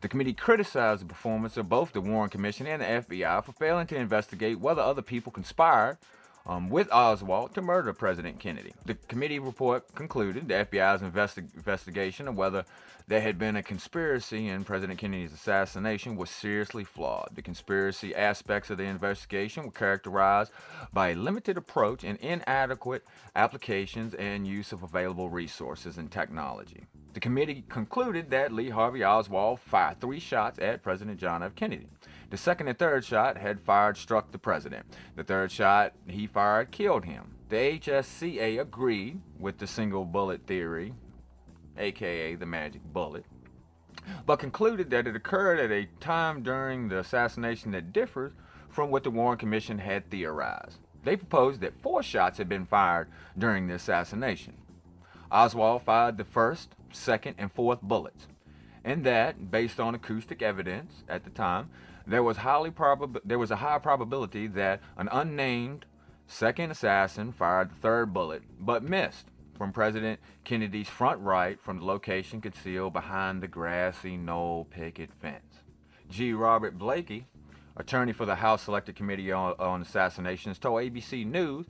The committee criticized the performance of both the Warren Commission and the F B I for failing to investigate whether other people conspired um, with Oswald to murder President Kennedy. The committee report concluded the F B I's investi investigation of whether there had been a conspiracy in President Kennedy's assassination was seriously flawed. The conspiracy aspects of the investigation were characterized by a limited approach and inadequate applications and use of available resources and technology. The committee concluded that Lee Harvey Oswald fired three shots at President John F. Kennedy. The second and third shot had fired struck the president. The third shot he fired killed him. The H S C A agreed with the single bullet theory, aka the magic bullet, but concluded that it occurred at a time during the assassination that differs from what the Warren Commission had theorized. They proposed that four shots had been fired during the assassination. Oswald fired the first, second, and fourth bullets, and that, based on acoustic evidence at the time, there was highly probab there was a high probability that an unnamed second assassin fired the third bullet, but missed, from President Kennedy's front right from the location concealed behind the grassy knoll picket fence. G. Robert Blakey, attorney for the House Select Committee on, on Assassinations, told A B C News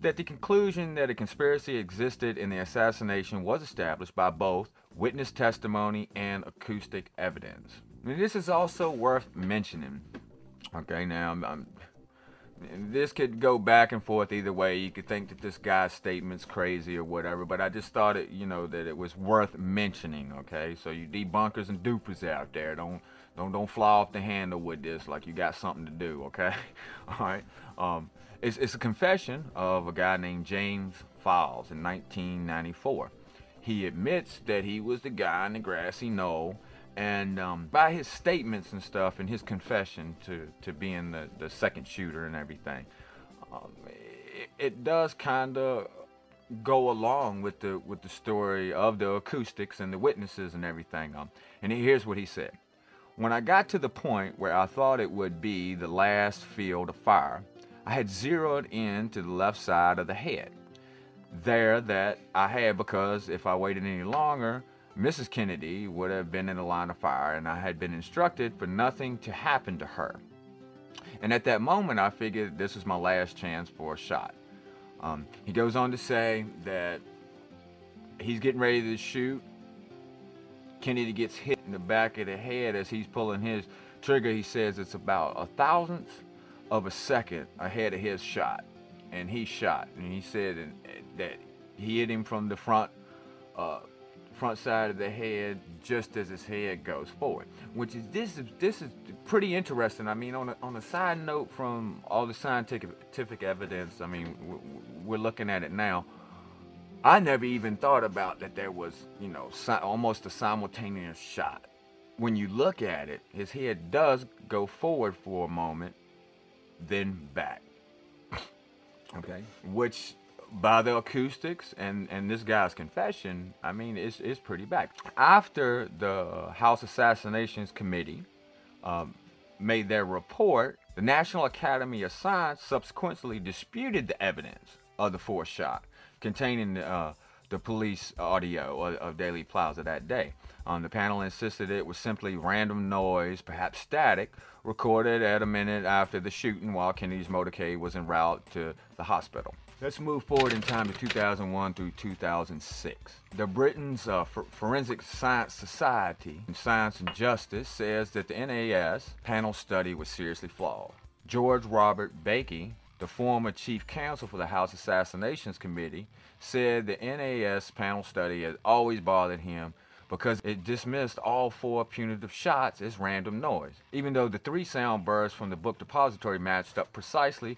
that the conclusion that a conspiracy existed in the assassination was established by both witness testimony and acoustic evidence. And this is also worth mentioning. Okay, now I'm, I'm, this could go back and forth either way. You could think that this guy's statement's crazy or whatever, but I just thought it, you know, that it was worth mentioning. Okay, so you debunkers and dupers out there, don't don't don't fly off the handle with this like you got something to do. Okay, all right. Um, It's, it's a confession of a guy named James Files in nineteen ninety-four. He admits that he was the guy in the grassy knoll, and um, by his statements and stuff and his confession to, to being the, the second shooter and everything, um, it, it does kind of go along with the, with the story of the acoustics and the witnesses and everything. Um, and here's what he said. When I got to the point where I thought it would be the last field of fire, I had zeroed in to the left side of the head. There that I had, because if I waited any longer, Missus Kennedy would have been in the line of fire, and I had been instructed for nothing to happen to her. And at that moment, I figured this was my last chance for a shot. Um, he goes on to say that he's getting ready to shoot. Kennedy gets hit in the back of the head as he's pulling his trigger. He says it's about a thousandth of a second ahead of his shot, and he shot, and he said and, and that he hit him from the front uh, front side of the head just as his head goes forward, which is this is this is pretty interesting. I mean, on a, on a side note, from all the scientific evidence, I mean, we're looking at it now, I never even thought about that there was, you know, si almost a simultaneous shot. When you look at it, his head does go forward for a moment, then back. Okay. Which, by the acoustics and, and this guy's confession, I mean, it's, it's pretty back. After the House Assassinations Committee um, made their report, the National Academy of Science subsequently disputed the evidence of the fourth shot containing uh, the police audio of, of Dealey Plaza that day. Um, the panel insisted it was simply random noise, perhaps static, recorded at a minute after the shooting while Kennedy's motorcade was en route to the hospital. Let's move forward in time to two thousand one through two thousand six. The Britain's uh, for Forensic Science Society in Science and Justice says that the N A S panel study was seriously flawed. George Robert Bakey, the former chief counsel for the House Assassinations Committee, said the N A S panel study has always bothered him because it dismissed all four punitive shots as random noise, even though the three sound bursts from the book depository matched up precisely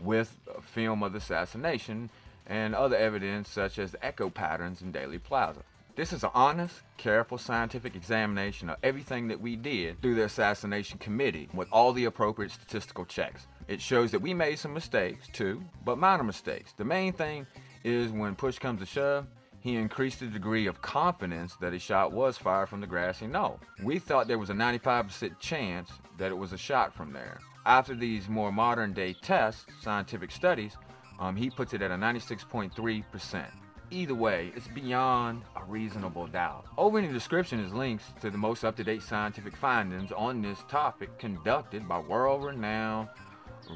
with a film of the assassination and other evidence such as the echo patterns in Dealey Plaza. This is an honest, careful scientific examination of everything that we did through the assassination committee with all the appropriate statistical checks. It shows that we made some mistakes too, but minor mistakes. The main thing is when push comes to shove, he increased the degree of confidence that a shot was fired from the grassy knoll. We thought there was a ninety-five percent chance that it was a shot from there. After these more modern day tests, scientific studies, um, he puts it at a ninety-six point three percent. Either way, it's beyond a reasonable doubt. Over in the description is links to the most up-to-date scientific findings on this topic conducted by world-renowned,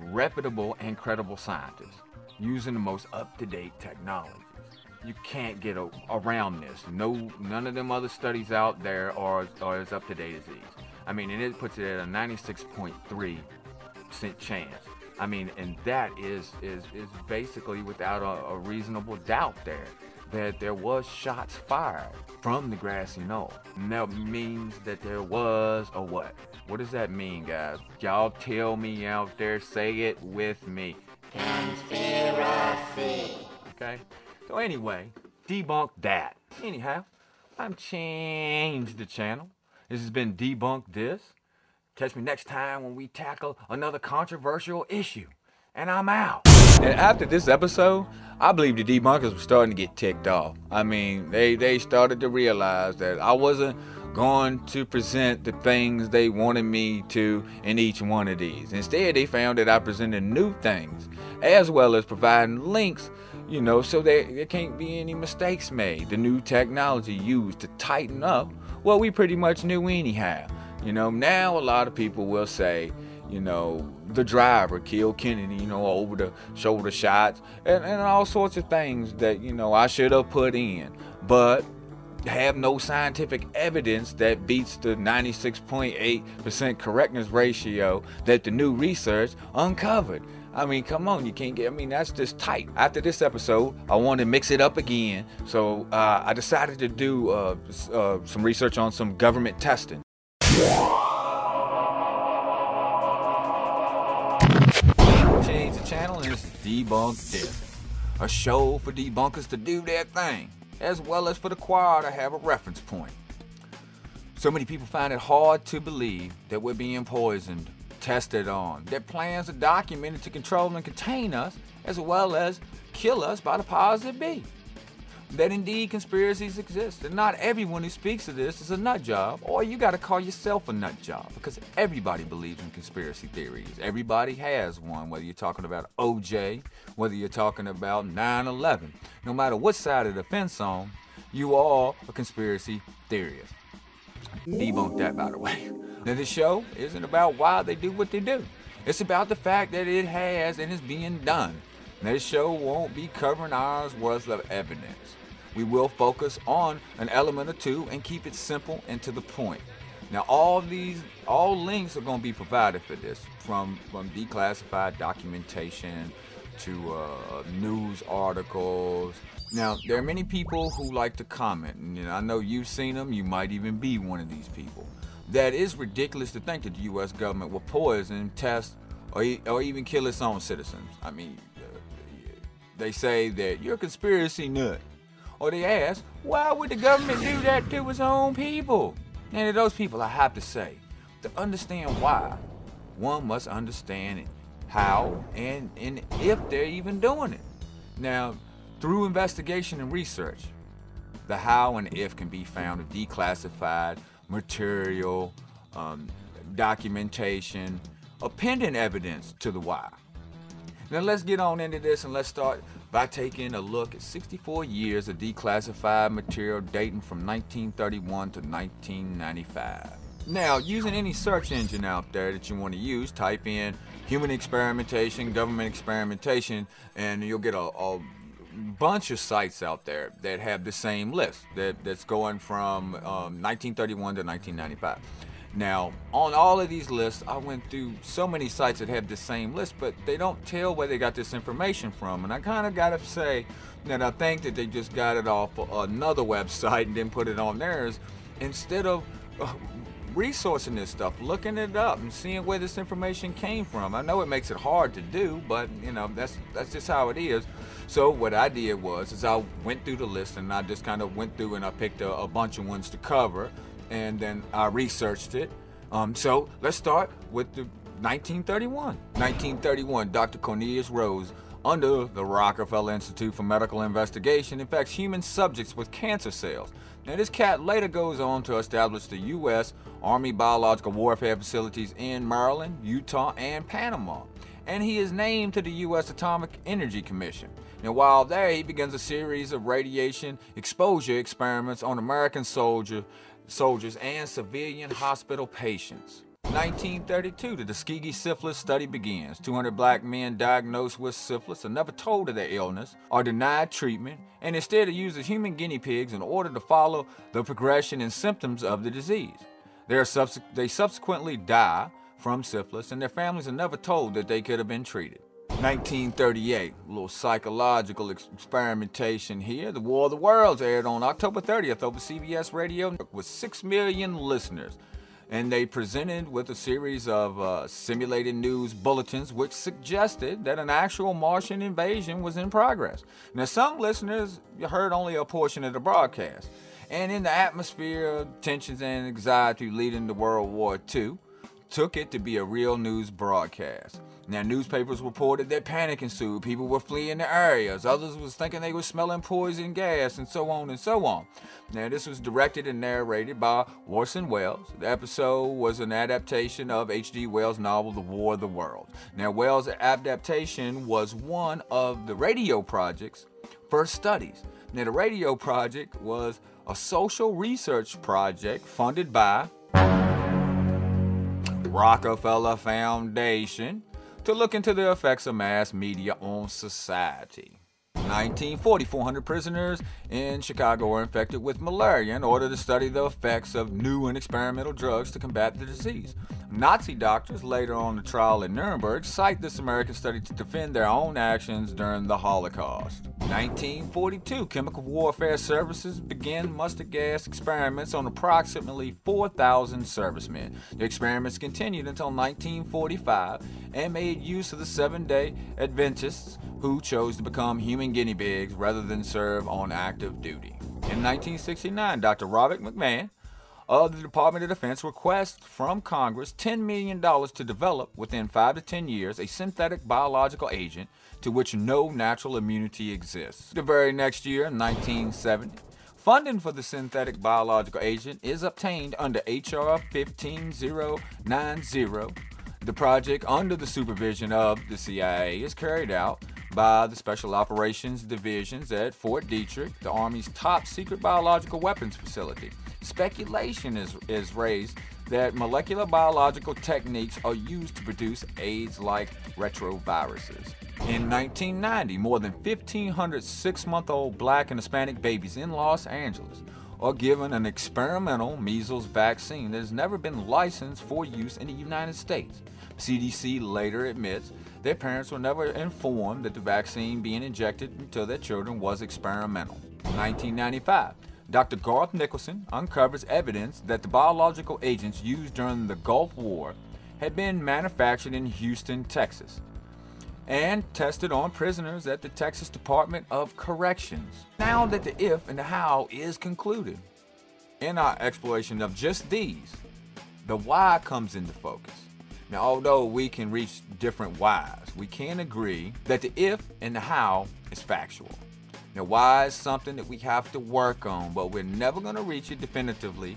reputable, and credible scientists using the most up-to-date technologies. You can't get a, around this. No, none of them other studies out there are, are as up-to-date as these. I mean, and it puts it at a ninety-six point three percent. chance. I mean, and that is is is basically without a, a reasonable doubt there that there was shots fired from the grassy knoll. Now means that there was a what? What does that mean, guys? Y'all tell me out there. Say it with me. Conspiracy. Okay. So anyway, debunk that. Anyhow, I'm Change the Channel. This has been Debunk This. Catch me next time when we tackle another controversial issue. And I'm out. And after this episode, I believe the debunkers were starting to get ticked off. I mean, they, they started to realize that I wasn't going to present the things they wanted me to in each one of these. Instead, they found that I presented new things, as well as providing links, you know, so that there can't be any mistakes made. The new technology used to tighten up what we pretty much knew anyhow. You know, now a lot of people will say, you know, the driver killed Kennedy, you know, over the shoulder shots and, and all sorts of things that, you know, I should have put in, but have no scientific evidence that beats the ninety-six point eight percent correctness ratio that the new research uncovered. I mean, come on, you can't get, I mean, that's just tight. After this episode, I want to mix it up again. So uh, I decided to do uh, uh, some research on some government testing. Change the Channel is Debunk This, a show for debunkers to do their thing, as well as for the choir to have a reference point. So many people find it hard to believe that we're being poisoned, tested on, that plans are documented to control and contain us, as well as kill us by the powers that be. That indeed conspiracies exist, and not everyone who speaks of this is a nut job, or you gotta call yourself a nut job, because everybody believes in conspiracy theories. Everybody has one, whether you're talking about O J, whether you're talking about nine eleven. No matter what side of the fence on, you are a conspiracy theorist. Debunk that, by the way. Now, this show isn't about why they do what they do. It's about the fact that it has and is being done. Now, this show won't be covering hours worth of evidence. We will focus on an element or two and keep it simple and to the point. Now, all these, all links are going to be provided for this, from from declassified documentation to uh, news articles. Now, there are many people who like to comment, and you know, I know you've seen them. You might even be one of these people. That is ridiculous to think that the U S government will poison, test, or, or even kill its own citizens. I mean, They say that you're a conspiracy nut. Or they ask, why would the government do that to its own people? Now to those people, I have to say, to understand why, one must understand how and, and if they're even doing it. Now, through investigation and research, the how and if can be found in declassified material, um, documentation, appending evidence to the why. Now let's get on into this, and let's start by taking a look at sixty-four years of declassified material dating from nineteen thirty-one to nineteen ninety-five. Now, using any search engine out there that you want to use, type in human experimentation, government experimentation, and you'll get a, a bunch of sites out there that have the same list that, that's going from um, nineteen thirty-one to nineteen ninety-five. Now, on all of these lists, I went through so many sites that have the same list, but they don't tell where they got this information from. And I kind of got to say that I think that they just got it off another website and then put it on theirs, instead of uh, resourcing this stuff, looking it up and seeing where this information came from. I know it makes it hard to do, but you know, that's that's just how it is. So what I did was is I went through the list, and I just kind of went through and I picked a, a bunch of ones to cover. And then I researched it. Um, so let's start with the nineteen thirty-one. nineteen thirty-one, Doctor Cornelius Rose, under the Rockefeller Institute for Medical Investigation, infects human subjects with cancer cells. Now this cat later goes on to establish the U S Army Biological Warfare facilities in Maryland, Utah, and Panama. And he is named to the U S Atomic Energy Commission. Now while there, he begins a series of radiation exposure experiments on American soldier soldiers and civilian hospital patients. nineteen thirty-two, the Tuskegee syphilis study begins. two hundred black men diagnosed with syphilis are never told of their illness, are denied treatment, and instead are used as human guinea pigs in order to follow the progression and symptoms of the disease. They, are subs they subsequently die from syphilis, and their families are never told that they could have been treated. nineteen thirty-eight, a little psychological ex experimentation here. The War of the Worlds aired on October thirtieth over C B S Radio with six million listeners. And they presented with a series of uh, simulated news bulletins which suggested that an actual Martian invasion was in progress. Now some listeners heard only a portion of the broadcast. And in the atmosphere of tensions and anxiety leading to World War Two, took it to be a real news broadcast. Now, newspapers reported that panic ensued. People were fleeing the areas. Others was thinking they were smelling poison gas, and so on and so on. Now, this was directed and narrated by Orson Welles. The episode was an adaptation of H G Wells' novel, The War of the Worlds. Now, Wells' adaptation was one of the Radio Project's first studies. Now, the Radio Project was a social research project funded by Rockefeller Foundation, to look into the effects of mass media on society. nineteen forty, four hundred prisoners in Chicago are infected with malaria in order to study the effects of new and experimental drugs to combat the disease. Nazi doctors later on the trial in Nuremberg cite this American study to defend their own actions during the Holocaust. nineteen forty-two, chemical warfare services begin mustard gas experiments on approximately four thousand servicemen. The experiments continued until nineteen forty-five and made use of the seven-day Adventists who chose to become human guinea pigs rather than serve on active duty. In nineteen sixty-nine, Doctor Robert McMahon of the Department of Defense requests from Congress ten million dollars to develop within five to ten years a synthetic biological agent to which no natural immunity exists. The very next year, nineteen seventy, funding for the synthetic biological agent is obtained under H R fifteen thousand ninety. The project, under the supervision of the C I A, is carried out by the Special Operations Divisions at Fort Detrick, the Army's top secret biological weapons facility. Speculation is, is raised that molecular biological techniques are used to produce AIDS-like retroviruses. In nineteen ninety, more than fifteen hundred six-month-old black and Hispanic babies in Los Angeles are given an experimental measles vaccine that has never been licensed for use in the United States. C D C later admits their parents were never informed that the vaccine being injected into their children was experimental. nineteen ninety-five. Doctor Garth Nicholson uncovers evidence that the biological agents used during the Gulf War had been manufactured in Houston, Texas. and tested on prisoners at the Texas Department of Corrections. Now that the if and the how is concluded, in our exploration of just these, the why comes into focus. Now, although we can reach different whys, we can agree that the if and the how is factual. Now, why is something that we have to work on, but we're never going to reach it definitively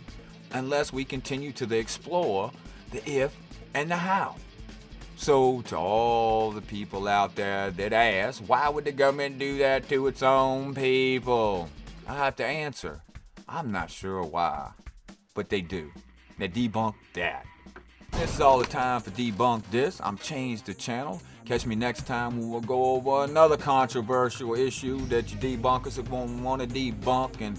unless we continue to explore the if and the how. So to all the people out there that ask, why would the government do that to its own people? I have to answer, I'm not sure why, but they do. Now debunk that. This is all the time for Debunk This. I'm Change the Channel. Catch me next time when we'll go over another controversial issue that you debunkers are going to want to debunk, and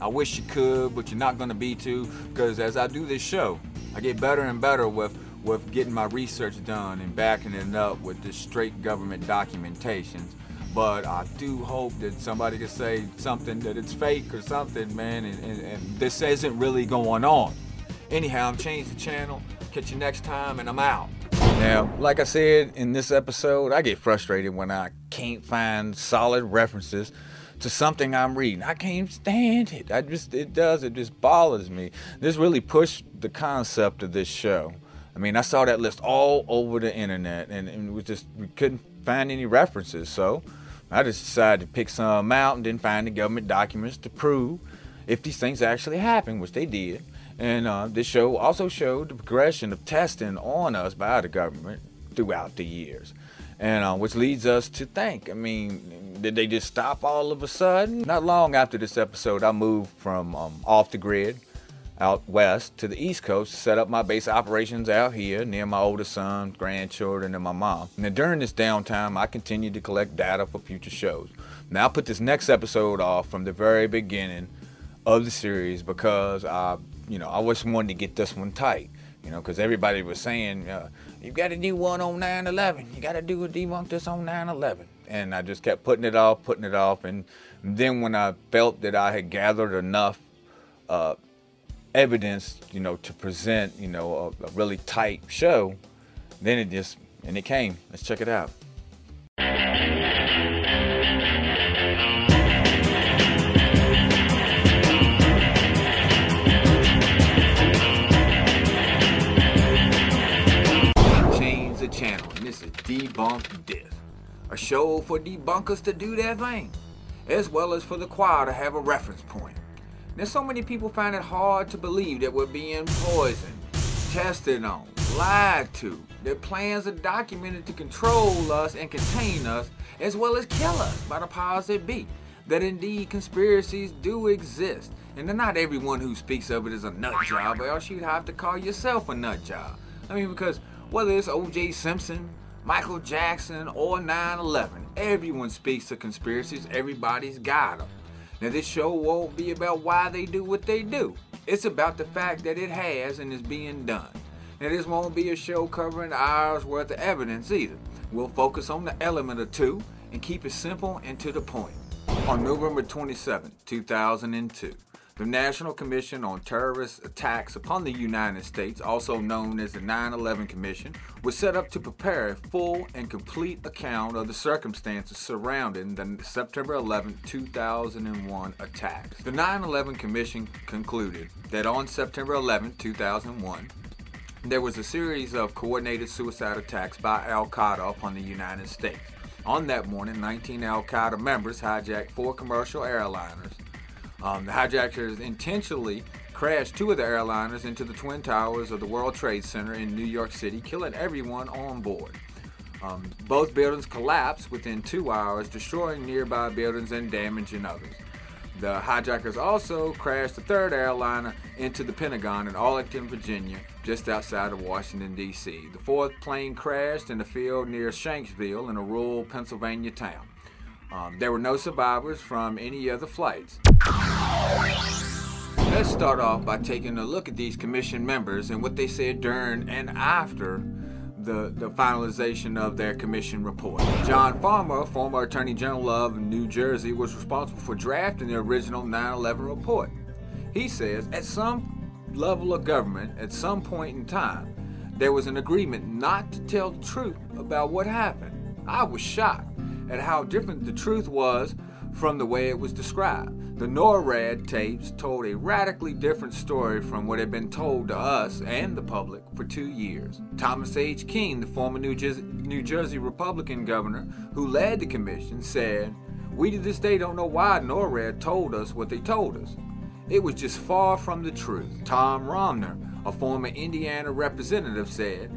I wish you could, but you're not going to be too, because as I do this show, I get better and better with, with getting my research done and backing it up with this straight government documentation. But I do hope that somebody can say something that it's fake or something, man, and, and, and this isn't really going on. Anyhow, I'm Change the Channel. Catch you next time, and I'm out. Now, like I said in this episode, I get frustrated when I can't find solid references to something I'm reading. I can't stand it. I just, it does, it just bothers me. This really pushed the concept of this show. I mean, I saw that list all over the internet, and, and it was just, we couldn't find any references, so I just decided to pick some out and then find the government documents to prove if these things actually happened, which they did. And uh, this show also showed the progression of testing on us by the government throughout the years. And uh, which leads us to think, I mean, did they just stop all of a sudden? Not long after this episode, I moved from um, off the grid out west to the East Coast to set up my base operations out here near my older son, grandchildren, and my mom. And during this downtime, I continued to collect data for future shows. Now I put this next episode off from the very beginning of the series because I You know, I always wanted to get this one tight, you know, because everybody was saying, uh, you got to do one on nine eleven. You got to do a debunk this on nine eleven. And I just kept putting it off, putting it off. And then when I felt that I had gathered enough uh, evidence, you know, to present, you know, a, a really tight show, then it just, and it came. Let's check it out. Channel, and this is Debunk This, a show for debunkers to do their thing, as well as for the choir to have a reference point. Now, so many people find it hard to believe that we're being poisoned, tested on, lied to. Their plans are documented to control us and contain us, as well as kill us by the powers that be. That indeed conspiracies do exist, and then not everyone who speaks of it is a nut job, or else you'd have to call yourself a nut job. I mean, because whether it's O J Simpson, Michael Jackson, or nine eleven, everyone speaks of conspiracies, everybody's got them. Now this show won't be about why they do what they do. It's about the fact that it has and is being done. Now this won't be a show covering hours worth of evidence either. We'll focus on the element or two and keep it simple and to the point. On November twenty-seventh, two thousand two, the National Commission on Terrorist Attacks upon the United States, also known as the nine eleven Commission, was set up to prepare a full and complete account of the circumstances surrounding the September eleventh, two thousand one attacks. The nine eleven Commission concluded that on September eleventh, two thousand one, there was a series of coordinated suicide attacks by Al-Qaeda upon the United States. On that morning, nineteen Al-Qaeda members hijacked four commercial airliners. Um, the hijackers intentionally crashed two of the airliners into the Twin Towers of the World Trade Center in New York City, killing everyone on board. Um, both buildings collapsed within two hours, destroying nearby buildings and damaging others. The hijackers also crashed the third airliner into the Pentagon in Arlington, Virginia, just outside of Washington, D C The fourth plane crashed in a field near Shanksville in a rural Pennsylvania town. Um, there were no survivors from any other flights. Let's start off by taking a look at these commission members and what they said during and after the, the finalization of their commission report. John Farmer, former Attorney General of New Jersey, was responsible for drafting the original nine eleven report. He says, at some level of government, at some point in time, there was an agreement not to tell the truth about what happened. I was shocked at how different the truth was from the way it was described. The NORAD tapes told a radically different story from what had been told to us and the public for two years. Thomas H. Kean, the former New Jersey, New Jersey Republican governor who led the commission, said, "We to this day don't know why NORAD told us what they told us. It was just far from the truth." Tom Romner, a former Indiana representative, said,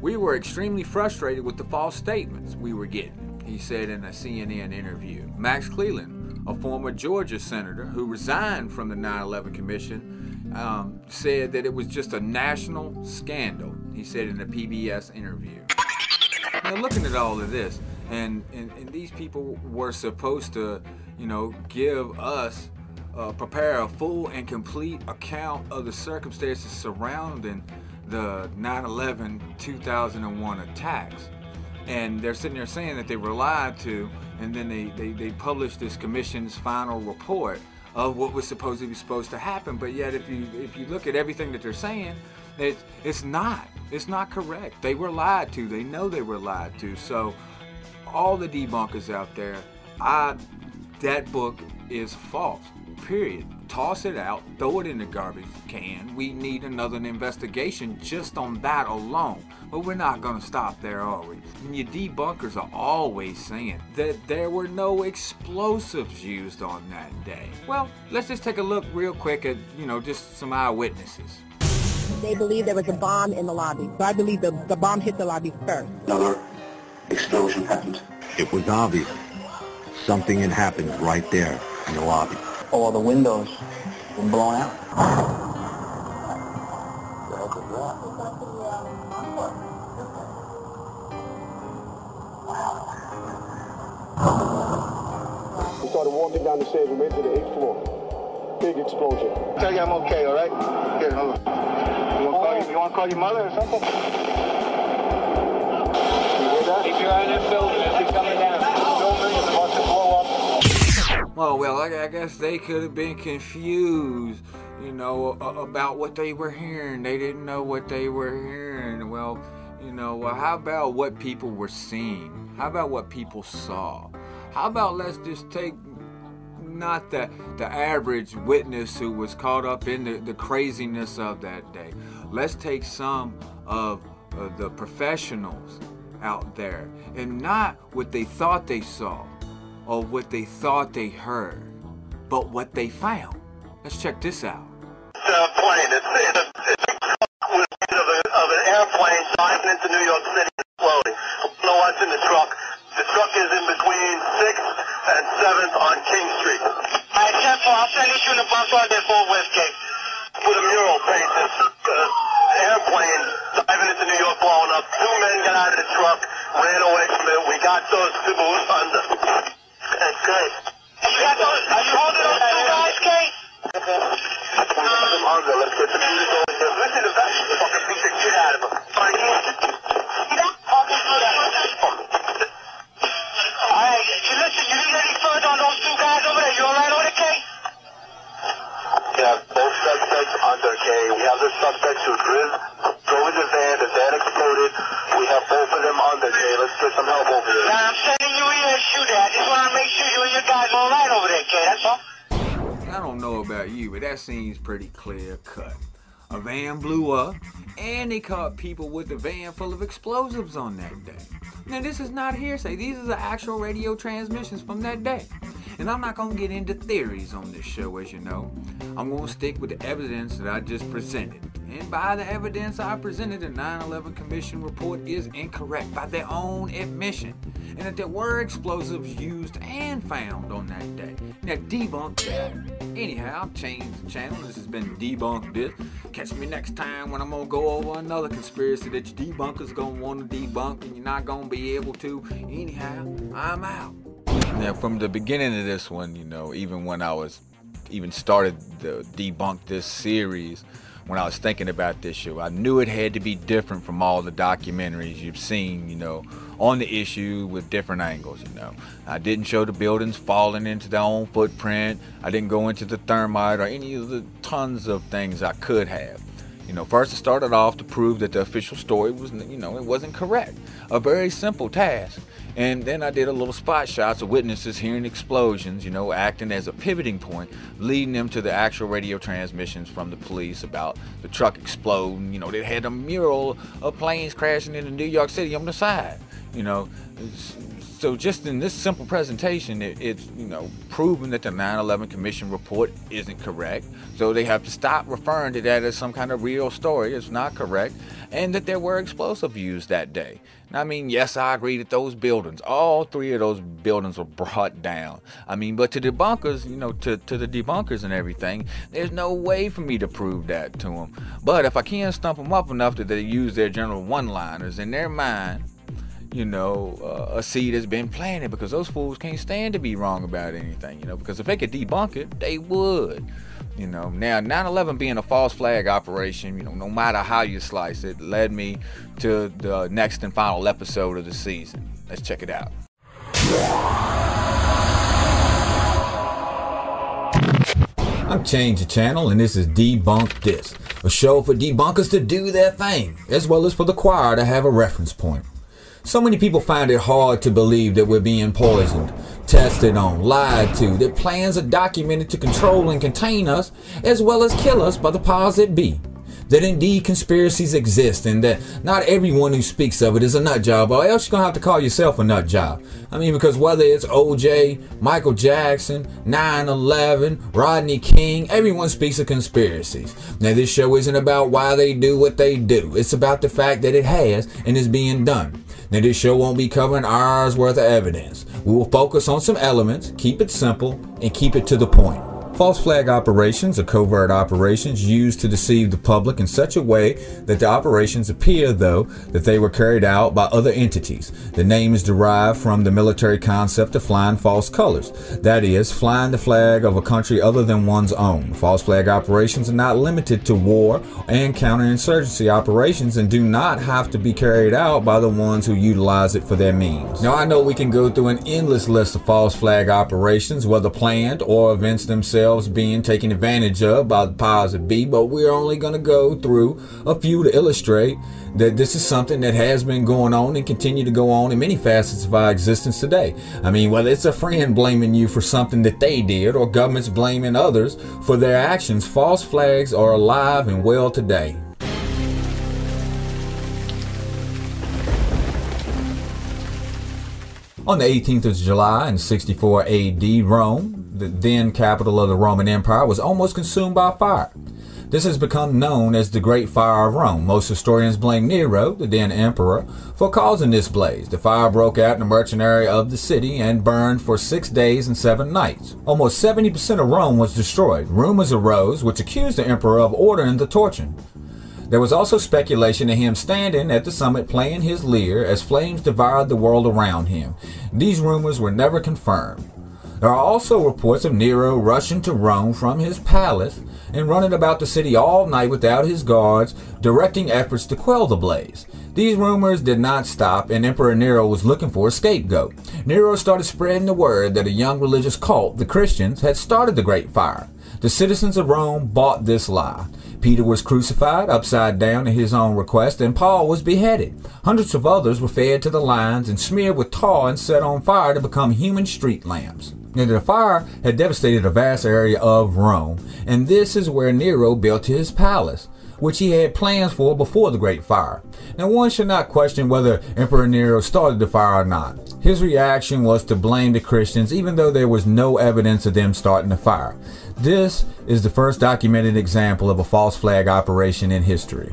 "We were extremely frustrated with the false statements we were getting," he said in a C N N interview. Max Cleland, a former Georgia senator who resigned from the nine eleven Commission, um, said that it was just a national scandal, he said in a P B S interview. Now, looking at all of this, and, and, and these people were supposed to, you know, give us, uh, prepare a full and complete account of the circumstances surrounding the nine eleven two thousand one attacks. And they're sitting there saying that they were lied to, and then they, they, they published this commission's final report of what was supposedly supposed to happen. But yet, if you if you look at everything that they're saying, it's, it's not. It's not correct. They were lied to. They know they were lied to. So all the debunkers out there, I, that book is false, period. Toss it out. Throw it in the garbage can. We need another investigation just on that alone. But we're not going to stop there, are we? And your debunkers are always saying that there were no explosives used on that day. Well, let's just take a look real quick at, you know, just some eyewitnesses. They believe there was a bomb in the lobby. So I believe the, the bomb hit the lobby first. Another explosion happened. It was obvious. Something had happened right there in the lobby. All the windows were blown out. We started walking down the stairs and made it to the eighth floor. Big explosion. Tell you I'm okay, all right? Here, hold on. You want to oh. call, call your mother or something? You hear that? Keep your eye on that building. It's coming down. Oh, well, I guess they could have been confused, you know, about what they were hearing. They didn't know what they were hearing. Well, you know, well, how about what people were seeing? How about what people saw? How about let's just take not the, the average witness who was caught up in the, the craziness of that day. Let's take some of uh, the professionals out there and not what they thought they saw, or what they thought they heard, but what they found. Let's check this out. Uh, plane. It's, it's, it's with the of, a, of an airplane diving into New York City and exploding. No one's in the truck. The truck is in between sixth and seventh on King Street. All right, ten four, I'll send you to the bus right there for Westgate. With a mural painted, uh, airplane diving into New York, blowing up. Two men got out of the truck, ran away from it. We got those people under. That's good. Have you got those? Have you holding those two guys, Kate? We got them under. Let's get some music over here. Listen to that fucking piece of shit out of him. Right here. You don't fucking do that. All right. You listen. You need any further on those two guys over there? You all right over there, Kate? We have both suspects under, Kate. We have the suspects who drilled, drove in the van. The van exploded. We have both of them under, Kate. Let's get some help over here. Now, I'm sending you here to shoot at. I just want to make sure you and your guys are all right over there, Kate. That's all. I don't know about you, but that seems pretty clear cut. A van blew up, and they caught people with a van full of explosives on that day. Now, this is not hearsay. These are the actual radio transmissions from that day. And I'm not going to get into theories on this show, as you know. I'm going to stick with the evidence that I just presented. And by the evidence I presented, the nine eleven Commission report is incorrect by their own admission. And that there were explosives used and found on that day. Now, debunk that. Anyhow, I've changed the channel. This has been Debunk This. Catch me next time when I'm going to go over another conspiracy that your debunkers going to want to debunk and you're not going to be able to. Anyhow, I'm out. Now, from the beginning of this one, you know, even when I was, even started the Debunk This series, when I was thinking about this show, I knew it had to be different from all the documentaries you've seen, you know, on the issue with different angles, you know. I didn't show the buildings falling into their own footprint. I didn't go into the thermite or any of the tons of things I could have. You know, first it started off to prove that the official story was, you know, it wasn't correct. A very simple task. And then I did a little spot shots of witnesses hearing explosions, you know, acting as a pivoting point, leading them to the actual radio transmissions from the police about the truck exploding. You know, they had a mural of planes crashing into New York City on the side, you know. So just in this simple presentation, it, it's, you know, proven that the nine eleven Commission report isn't correct. So they have to stop referring to that as some kind of real story. It's not correct. And that there were explosive used that day. And I mean, yes, I agree that those buildings, all three of those buildings were brought down. I mean, but to debunkers, you know, to, to the debunkers and everything, there's no way for me to prove that to them. But if I can stump them up enough that they use their general one-liners in their mind, you know, uh, a seed has been planted, because those fools can't stand to be wrong about anything, you know, because if they could debunk it, they would, you know. Now, nine eleven being a false flag operation, you know, no matter how you slice it, led me to the next and final episode of the season. Let's check it out. I'm Change The Channel, and this is Debunk This, a show for debunkers to do their thing, as well as for the choir to have a reference point. So many people find it hard to believe that we're being poisoned, tested on, lied to, that plans are documented to control and contain us, as well as kill us by the powers that be. That indeed conspiracies exist, and that not everyone who speaks of it is a nut job, or else you're going to have to call yourself a nut job. I mean, because whether it's O J, Michael Jackson, nine eleven, Rodney King, everyone speaks of conspiracies. Now, this show isn't about why they do what they do. It's about the fact that it has and is being done. Now, this show won't be covering hours worth of evidence. We will focus on some elements, keep it simple, and keep it to the point. False flag operations are covert operations used to deceive the public in such a way that the operations appear, though, that they were carried out by other entities. The name is derived from the military concept of flying false colors. That is, flying the flag of a country other than one's own. False flag operations are not limited to war and counterinsurgency operations and do not have to be carried out by the ones who utilize it for their means. Now, I know we can go through an endless list of false flag operations, whether planned or events themselves being taken advantage of by the powers that be, but we're only going to go through a few to illustrate that this is something that has been going on and continue to go on in many facets of our existence today. I mean, whether it's a friend blaming you for something that they did or governments blaming others for their actions, false flags are alive and well today. On the eighteenth of July in sixty-four A D, Rome, the then capital of the Roman Empire, was almost consumed by fire. This has become known as the Great Fire of Rome. Most historians blame Nero, the then emperor, for causing this blaze. The fire broke out in the merchant area of the city and burned for six days and seven nights. Almost seventy percent of Rome was destroyed. Rumors arose which accused the emperor of ordering the torching. There was also speculation of him standing at the summit playing his lyre as flames devoured the world around him. These rumors were never confirmed. There are also reports of Nero rushing to Rome from his palace and running about the city all night without his guards, directing efforts to quell the blaze. These rumors did not stop, and Emperor Nero was looking for a scapegoat. Nero started spreading the word that a young religious cult, the Christians, had started the Great Fire. The citizens of Rome bought this lie. Peter was crucified upside down at his own request, and Paul was beheaded. Hundreds of others were fed to the lions and smeared with tar and set on fire to become human street lamps. Now, the fire had devastated a vast area of Rome, and this is where Nero built his palace, which he had plans for before the Great Fire. Now, one should not question whether Emperor Nero started the fire or not. His reaction was to blame the Christians, even though there was no evidence of them starting the fire. This is the first documented example of a false flag operation in history.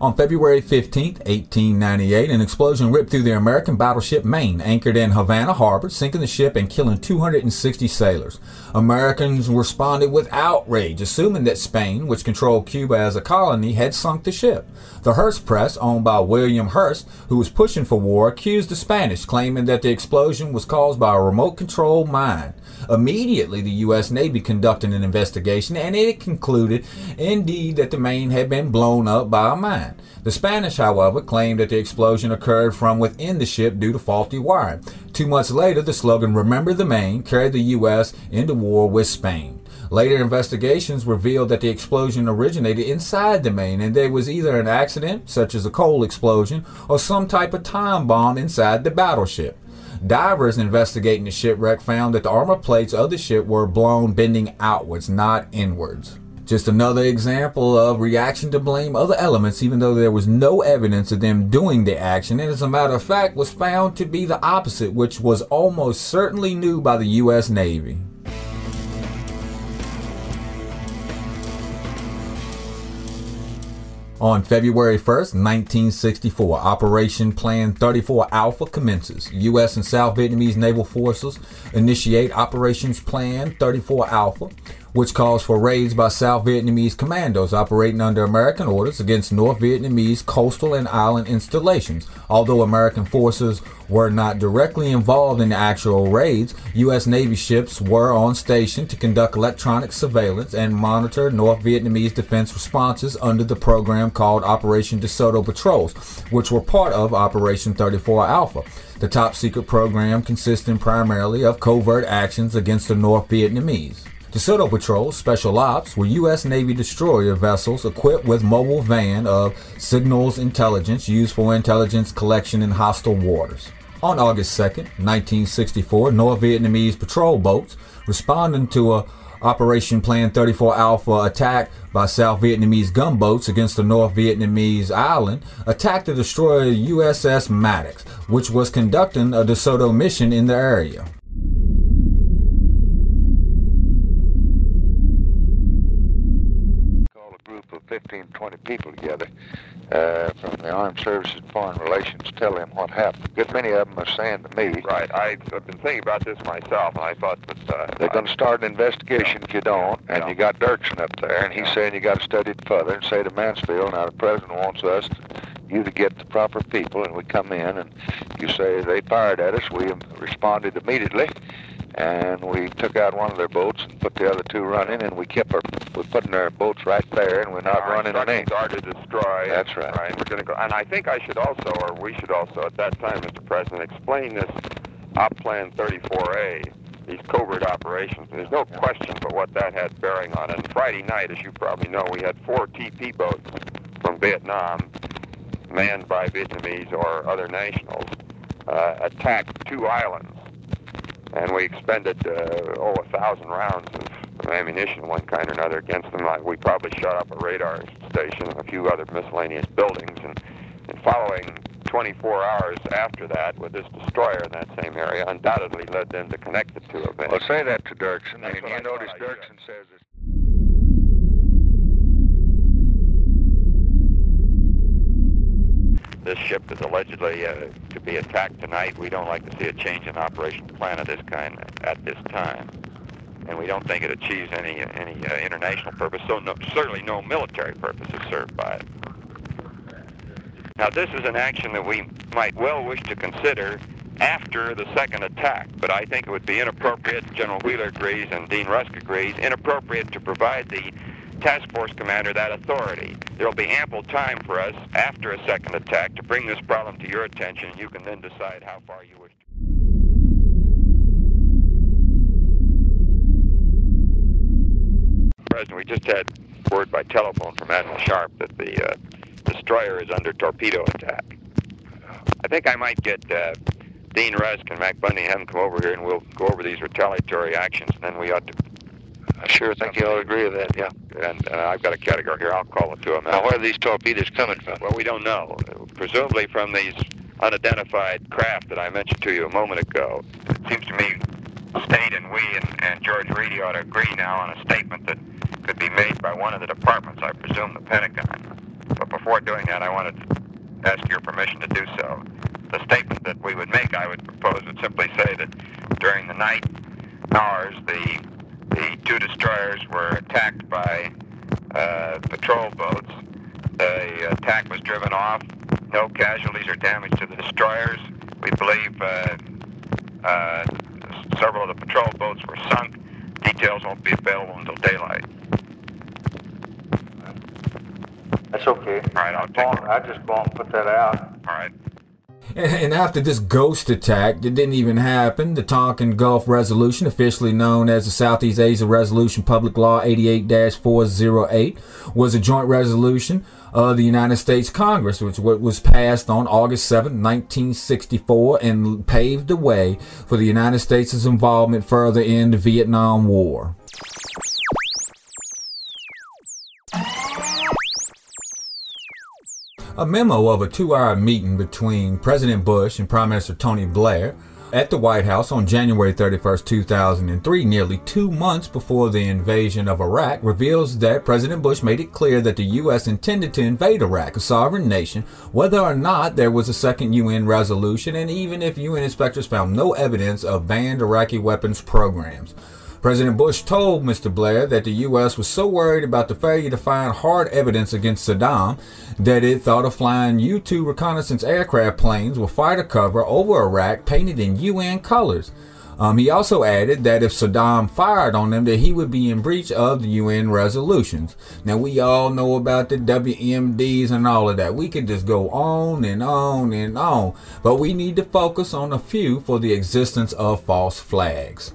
On February fifteenth, eighteen ninety-eight, an explosion ripped through the American battleship Maine, anchored in Havana Harbor, sinking the ship and killing two hundred sixty sailors. Americans responded with outrage, assuming that Spain, which controlled Cuba as a colony, had sunk the ship. The Hearst Press, owned by William Hearst, who was pushing for war, accused the Spanish, claiming that the explosion was caused by a remote-controlled mine. Immediately, the U S Navy conducted an investigation, and it concluded, indeed, that the Maine had been blown up by a mine. that. The Spanish, however, claimed that the explosion occurred from within the ship due to faulty wiring. Two months later, the slogan, "Remember the Maine," carried the U S into war with Spain. Later investigations revealed that the explosion originated inside the Maine, and there was either an accident, such as a coal explosion, or some type of time bomb inside the battleship. Divers investigating the shipwreck found that the armor plates of the ship were blown bending outwards, not inwards. Just another example of reaction to blame other elements, even though there was no evidence of them doing the action, and as a matter of fact was found to be the opposite, which was almost certainly knew by the U S Navy. On February first, nineteen sixty-four, Operation Plan thirty-four Alpha commences. U S and South Vietnamese naval forces initiate Operations Plan thirty-four Alpha, which calls for raids by South Vietnamese commandos operating under American orders against North Vietnamese coastal and island installations. Although American forces were not directly involved in the actual raids, U S Navy ships were on station to conduct electronic surveillance and monitor North Vietnamese defense responses under the program called Operation DeSoto Patrols, which were part of Operation thirty-four Alpha. The top secret program consisted primarily of covert actions against the North Vietnamese. DeSoto Patrols, Special Ops, were U S Navy destroyer vessels equipped with mobile van of signals intelligence used for intelligence collection in hostile waters. On August second, nineteen sixty-four, North Vietnamese patrol boats responding to a Operation Plan thirty-four Alpha attack by South Vietnamese gunboats against the North Vietnamese island attacked the destroyer U S S Maddox, which was conducting a DeSoto mission in the area. fifteen, twenty people together uh, from the Armed Services and Foreign Relations, tell them what happened. A good many of them are saying to me... Right. I've been thinking about this myself, and I thought that... Uh, they're going to start an investigation yeah. if you don't, and yeah. you got Dirksen up there, and he's yeah. saying you got to study it further and say to Mansfield, now the president wants us to, you to get the proper people, and we come in, and you say they fired at us. We responded immediately, and we took out one of their boats and put the other two running, and we kept our, we're putting our boats right there, and we're not our running on any. Our instructions are to destroy. That's right. right. We're gonna go, and I think I should also, or we should also, at that time, Mister President, explain this Op Plan thirty-four A, these covert operations. There's no question but what that had bearing on it. And Friday night, as you probably know, we had four T P boats from Vietnam, manned by Vietnamese or other nationals, uh, attacked two islands. And we expended, uh, oh, a thousand rounds of ammunition, one kind or another, against them. Like we probably shot up a radar station and a few other miscellaneous buildings. And, and following twenty-four hours after that, with this destroyer in that same area, undoubtedly led them to connect the two events. Well, say that to Dirksen. And you notice Dirksen says it's... This ship is allegedly uh, to be attacked tonight. We don't like to see a change in operation plan of this kind at this time. And we don't think it achieves any any uh, international purpose, so no, certainly no military purpose is served by it. Now, this is an action that we might well wish to consider after the second attack, but I think it would be inappropriate, General Wheeler agrees and Dean Rusk agrees, inappropriate to provide the task force commander that authority. There will be ample time for us after a second attack to bring this problem to your attention, and you can then decide how far you wish to. President, we just had word by telephone from Admiral Sharp that the uh, destroyer is under torpedo attack. I think I might get uh, Dean Rusk and Mac Bundy and have them come over here, and we'll go over these retaliatory actions, and then we ought to... I sure think you all agree with that, yeah. And uh, I've got a category here. I'll call it to them. Now, where are these torpedoes coming from? Well, we don't know. Presumably from these unidentified craft that I mentioned to you a moment ago. It seems to me State and we and, and George Reedy ought to agree now on a statement that could be made by one of the departments, I presume the Pentagon. But before doing that, I wanted to ask your permission to do so. The statement that we would make, I would propose, would simply say that during the night hours, the The two destroyers were attacked by uh, patrol boats. The attack was driven off. No casualties or damage to the destroyers. We believe uh, uh, several of the patrol boats were sunk. Details won't be available until daylight. That That's okay. All right, I'll take it. I just won't put that out. All right. And after this ghost attack that didn't even happen, the Tonkin Gulf Resolution, officially known as the Southeast Asia Resolution Public Law eighty-eight dash four oh eight, was a joint resolution of the United States Congress, which was passed on August seventh, nineteen sixty-four, and paved the way for the United States' involvement further in the Vietnam War. A memo of a two-hour meeting between President Bush and Prime Minister Tony Blair at the White House on January thirty-first, two thousand three, nearly two months before the invasion of Iraq, reveals that President Bush made it clear that the U S intended to invade Iraq, a sovereign nation, whether or not there was a second U N resolution, and even if U N inspectors found no evidence of banned Iraqi weapons programs. President Bush told Mister Blair that the U S was so worried about the failure to find hard evidence against Saddam that it thought of flying U two reconnaissance aircraft planes with fighter cover over Iraq painted in U N colors. Um, he also added that if Saddam fired on them, that he would be in breach of the U N resolutions. Now, we all know about the W M Ds and all of that. We could just go on and on and on, but we need to focus on a few for the existence of false flags.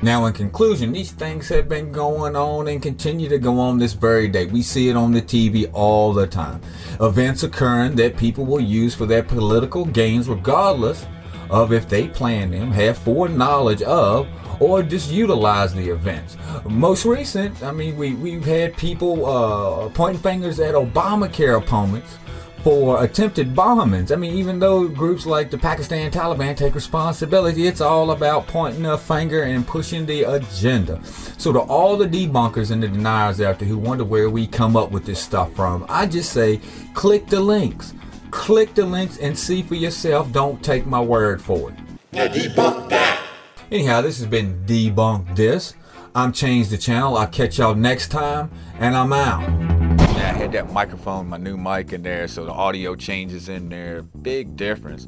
Now, in conclusion, these things have been going on and continue to go on this very day. We see it on the T V all the time. Events occurring that people will use for their political gains, regardless of if they planned them, have foreknowledge of, or just utilize the events. Most recent, I mean, we, we've had people uh, pointing fingers at Obamacare opponents for attempted bombings. I mean, even though groups like the Pakistan Taliban take responsibility, it's all about pointing a finger and pushing the agenda. So to all the debunkers and the deniers out there who wonder where we come up with this stuff from, I just say, click the links. Click the links and see for yourself. Don't take my word for it. Now debunk that. Anyhow, this has been Debunk This. I'm Change the Channel. I'll catch y'all next time, and I'm out. I had that microphone, my new mic in there, so the audio changes in there. Big difference.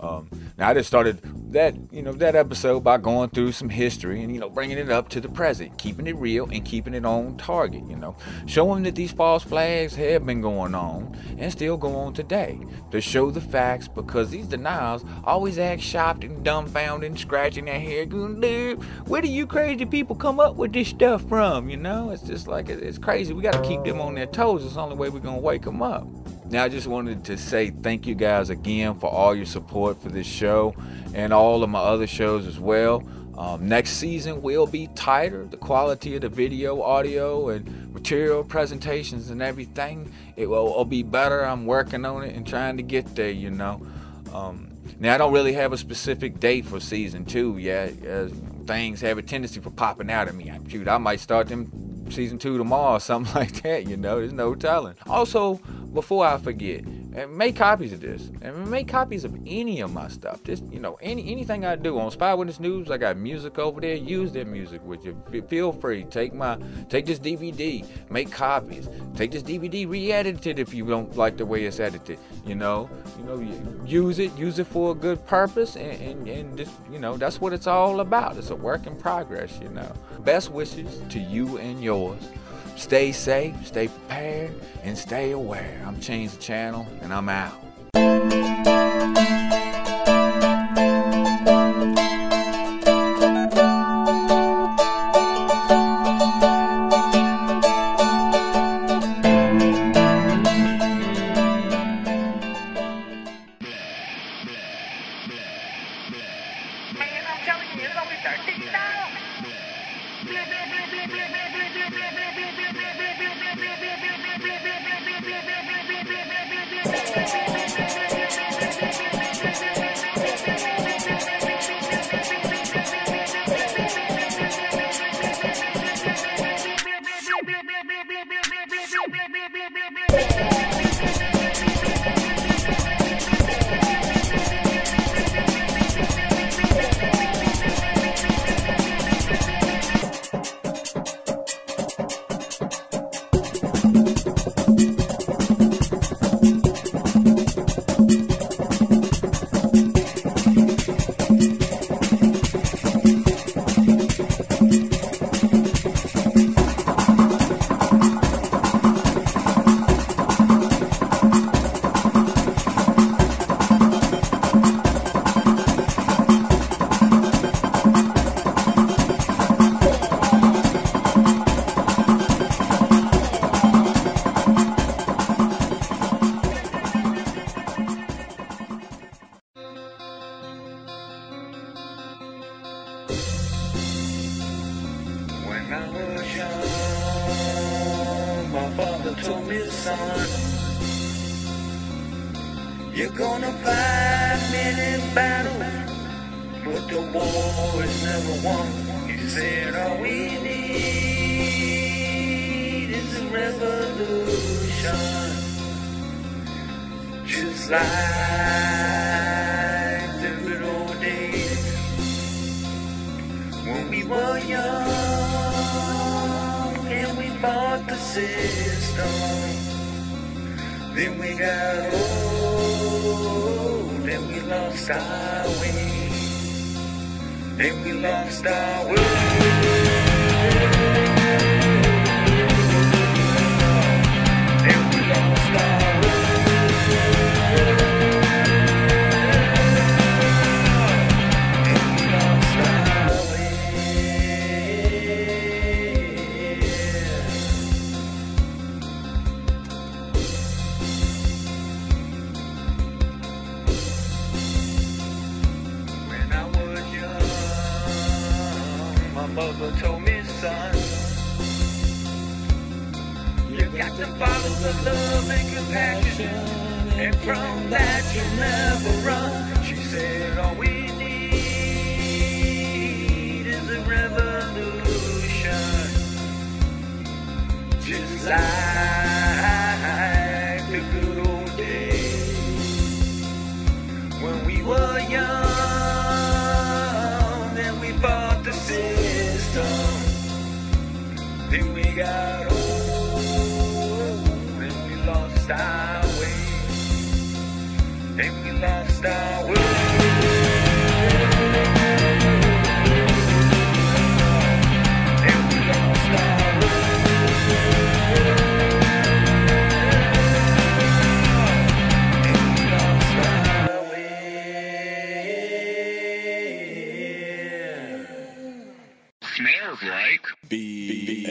Um, now I just started that, you know, that episode by going through some history and, you know, bringing it up to the present, keeping it real and keeping it on target. You know, showing that these false flags have been going on and still go on today. To show the facts, because these denials always act shocked and dumbfounded, scratching their head, going, dude, where do you crazy people come up with this stuff from? You know, it's just like it's crazy. We got to keep them on their toes. It's the only way we're going to wake them up. Now, I just wanted to say thank you guys again for all your support for this show and all of my other shows as well. Um, next season will be tighter. The quality of the video, audio, and material presentations and everything, it will, will be better. I'm working on it and trying to get there, you know. Um, now, I don't really have a specific date for season two yet. As things have a tendency for popping out at me. Shoot, I might start them season two tomorrow or something like that, you know. There's no telling. Also, before I forget, and make copies of this, and make copies of any of my stuff. Just, you know, any anything I do on Spy Witness News, I got music over there. Use that music with you. Feel free. Take my, take this D V D. Make copies. Take this D V D. Re-edit it if you don't like the way it's edited. You know, you know, use it. Use it for a good purpose, and and, and just, you know, that's what it's all about. It's a work in progress, you know. Best wishes to you and yours. Stay safe, stay prepared, and stay aware. I'm Change the Channel, and I'm out. I was young, my father told me, son, you're gonna fight many battles, but the war is never won. He said, all we need is a revolution, just like the good old days when we were young and we fought the system. Then we got old and we lost our way. And we lost our way. And we lost our way. And we lost our way. When I was young, mother told me, son, you got to follow the love and compassion, and from that you never run. She said, all we need is a revolution, just like the good old days when we were young and we fought the sin. Then we got old and we lost our way. And we lost our way. And we lost our way. B S.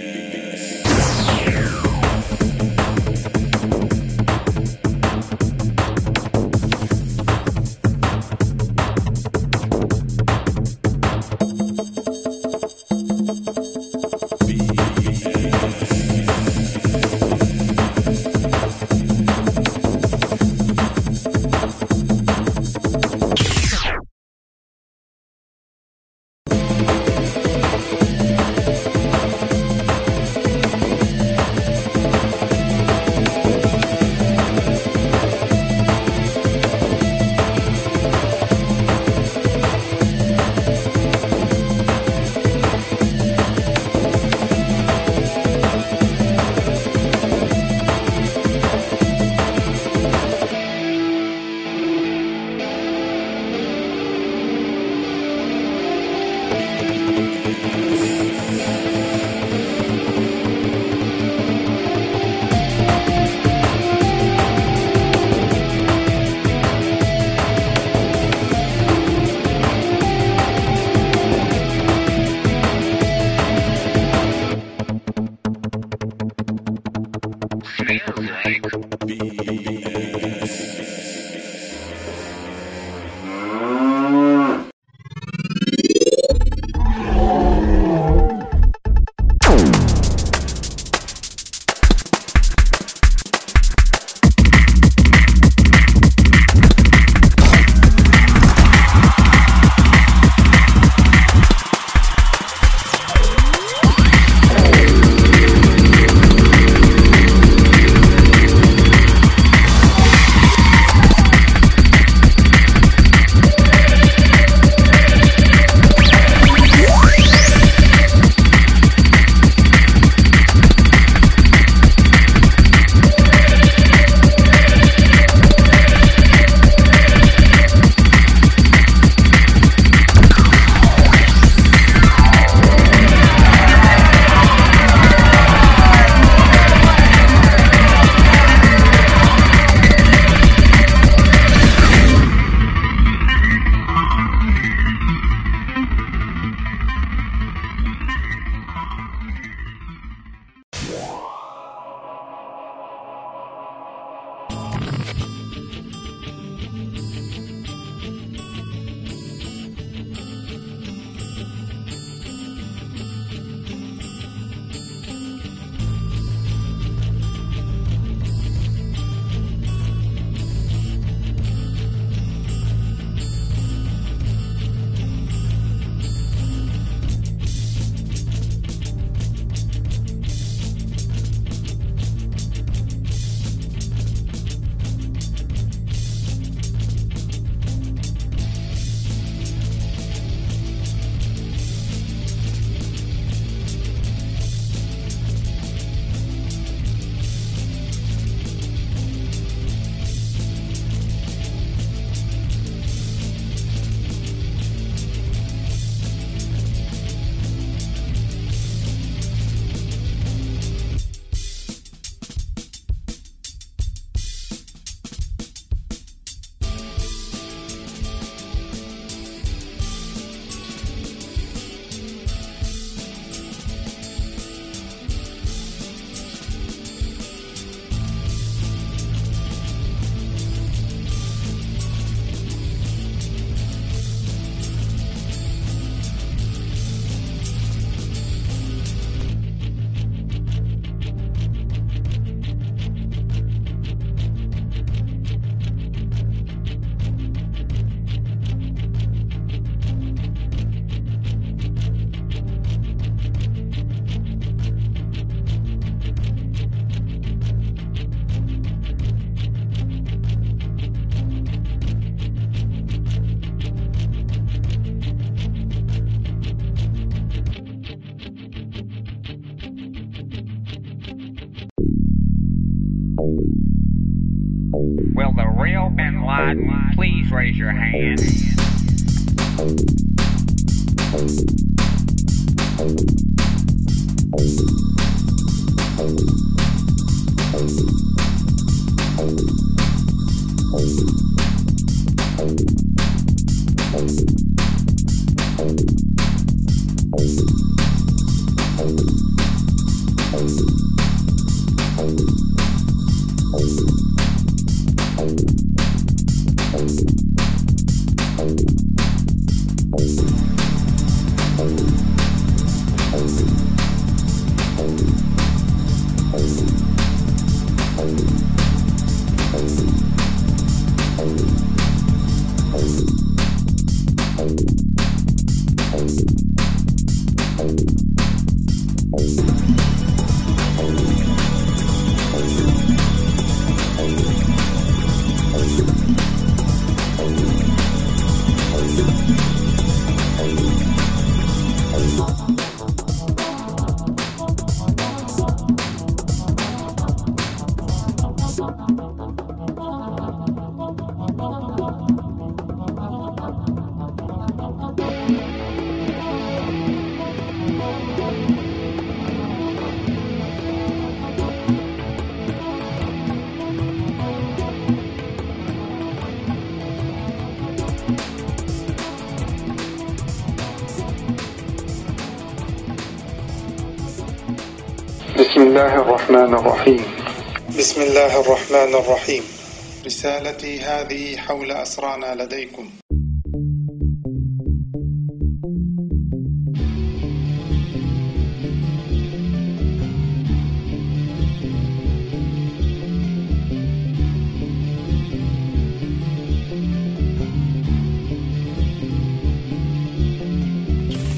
Will the real Bin Laden please raise your hand? بسم الله الرحمن الرحيم رسالتي هذه حول أسرانا لديكم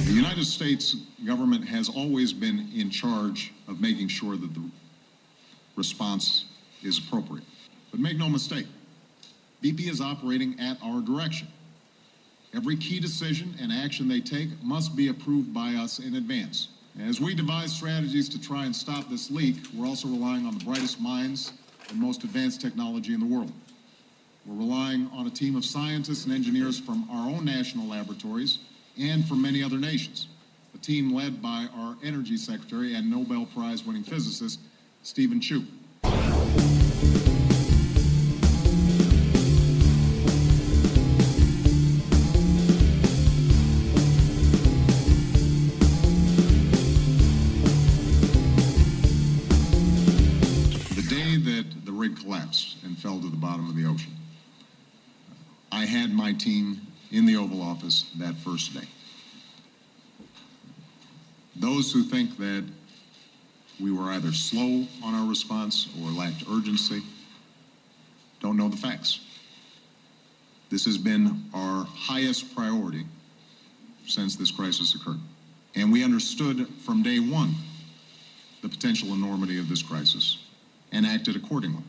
The United States government has always been in charge of making sure that the response is appropriate. But make no mistake, B P is operating at our direction. Every key decision and action they take must be approved by us in advance. As we devise strategies to try and stop this leak, we're also relying on the brightest minds and most advanced technology in the world. We're relying on a team of scientists and engineers from our own national laboratories and from many other nations, a team led by our Energy Secretary and Nobel Prize winning physicist, Stephen Chu. The day that the rig collapsed and fell to the bottom of the ocean, I had my team in the Oval Office that first day. Those who think that we were either slow on our response or lacked urgency, don't know the facts. This has been our highest priority since this crisis occurred. And we understood from day one the potential enormity of this crisis and acted accordingly.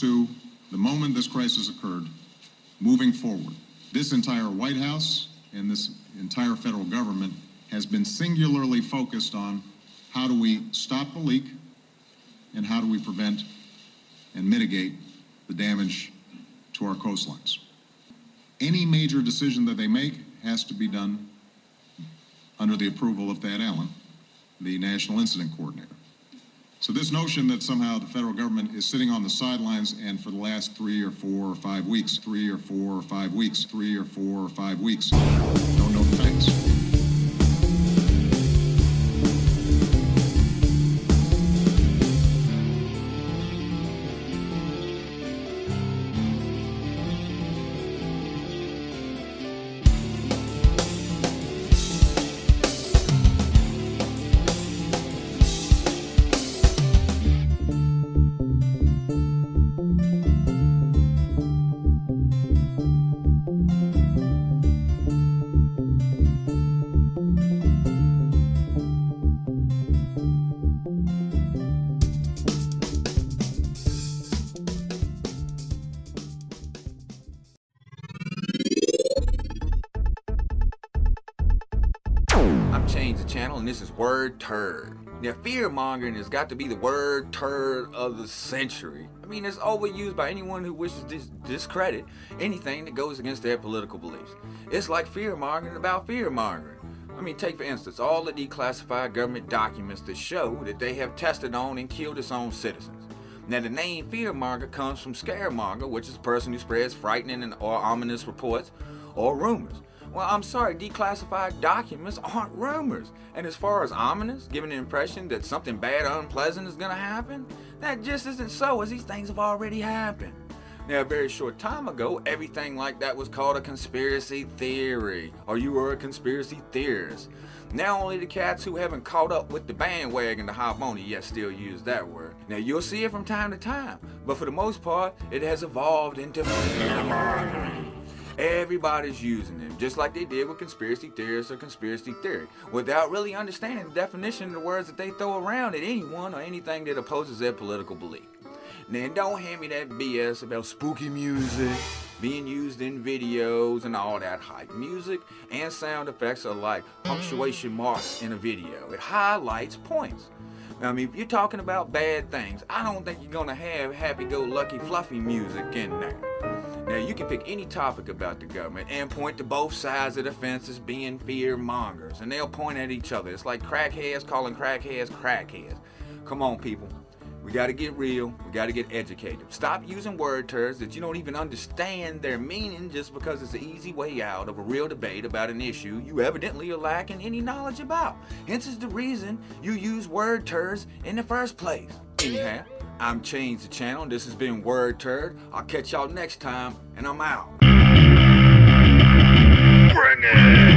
To the moment this crisis occurred, moving forward, this entire White House and this entire federal government has been singularly focused on how do we stop the leak and how do we prevent and mitigate the damage to our coastlines. Any major decision that they make has to be done under the approval of Thad Allen, the National Incident Coordinator. So this notion that somehow the federal government is sitting on the sidelines and for the last three or four or five weeks, three or four or five weeks, three or four or five weeks, don't know the facts. Change the Channel, and this is Word Turd. Now, fear-mongering has got to be the word turd of the century. I mean, it's overused by anyone who wishes to discredit anything that goes against their political beliefs. It's like fear-mongering about fear-mongering. I mean, take for instance, all the declassified government documents that show that they have tested on and killed its own citizens. Now, the name fearmonger comes from scaremonger, which is a person who spreads frightening and or ominous reports or rumors. Well, I'm sorry, declassified documents aren't rumors. And as far as ominous, giving the impression that something bad or unpleasant is going to happen, that just isn't so, as these things have already happened. Now, a very short time ago, everything like that was called a conspiracy theory, or you were a conspiracy theorist. Now, only the cats who haven't caught up with the bandwagon to hop on it yet still use that word. Now, you'll see it from time to time, but for the most part, it has evolved into fearmongering. Everybody's using them, just like they did with conspiracy theorists or conspiracy theory, without really understanding the definition of the words that they throw around at anyone or anything that opposes their political belief. Now, don't hand me that B S about spooky music being used in videos and all that hype. Music and sound effects are like punctuation marks in a video. It highlights points. Now, I mean, if you're talking about bad things, I don't think you're going to have happy-go-lucky fluffy music in there. Now, you can pick any topic about the government and point to both sides of the fence as being fear-mongers, and they'll point at each other. It's like crackheads calling crackheads crackheads. Come on, people. We got to get real. We got to get educated. Stop using word turds that you don't even understand their meaning just because it's an easy way out of a real debate about an issue you evidently are lacking any knowledge about. Hence is the reason you use word turds in the first place. Anyhow, I'm Change the Channel. This has been Word Turd. I'll catch y'all next time, and I'm out. Bring it.